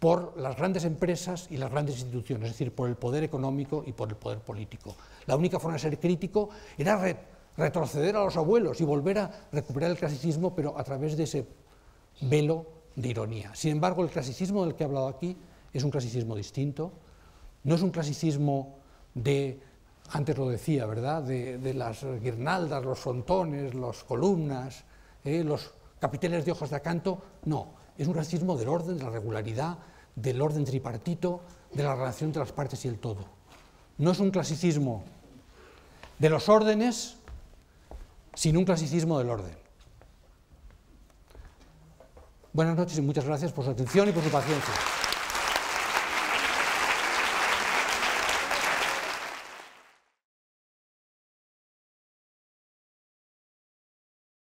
por las grandes empresas y las grandes instituciones, es decir, por el poder económico y por el poder político. La única forma de ser crítico era re retroceder a los abuelos y volver a recuperar el clasicismo, pero a través de ese velo de ironía. Sin embargo, el clasicismo del que he hablado aquí es un clasicismo distinto, No es un clasicismo de, antes lo decía, ¿verdad?, de, de las guirnaldas, los frontones, las columnas, eh, los capiteles de ojos de acanto, no. Es un clasicismo del orden, de la regularidad, del orden tripartito, de la relación entre las partes y el todo. No es un clasicismo de los órdenes, sino un clasicismo del orden. Buenas noches y muchas gracias por su atención y por su paciencia.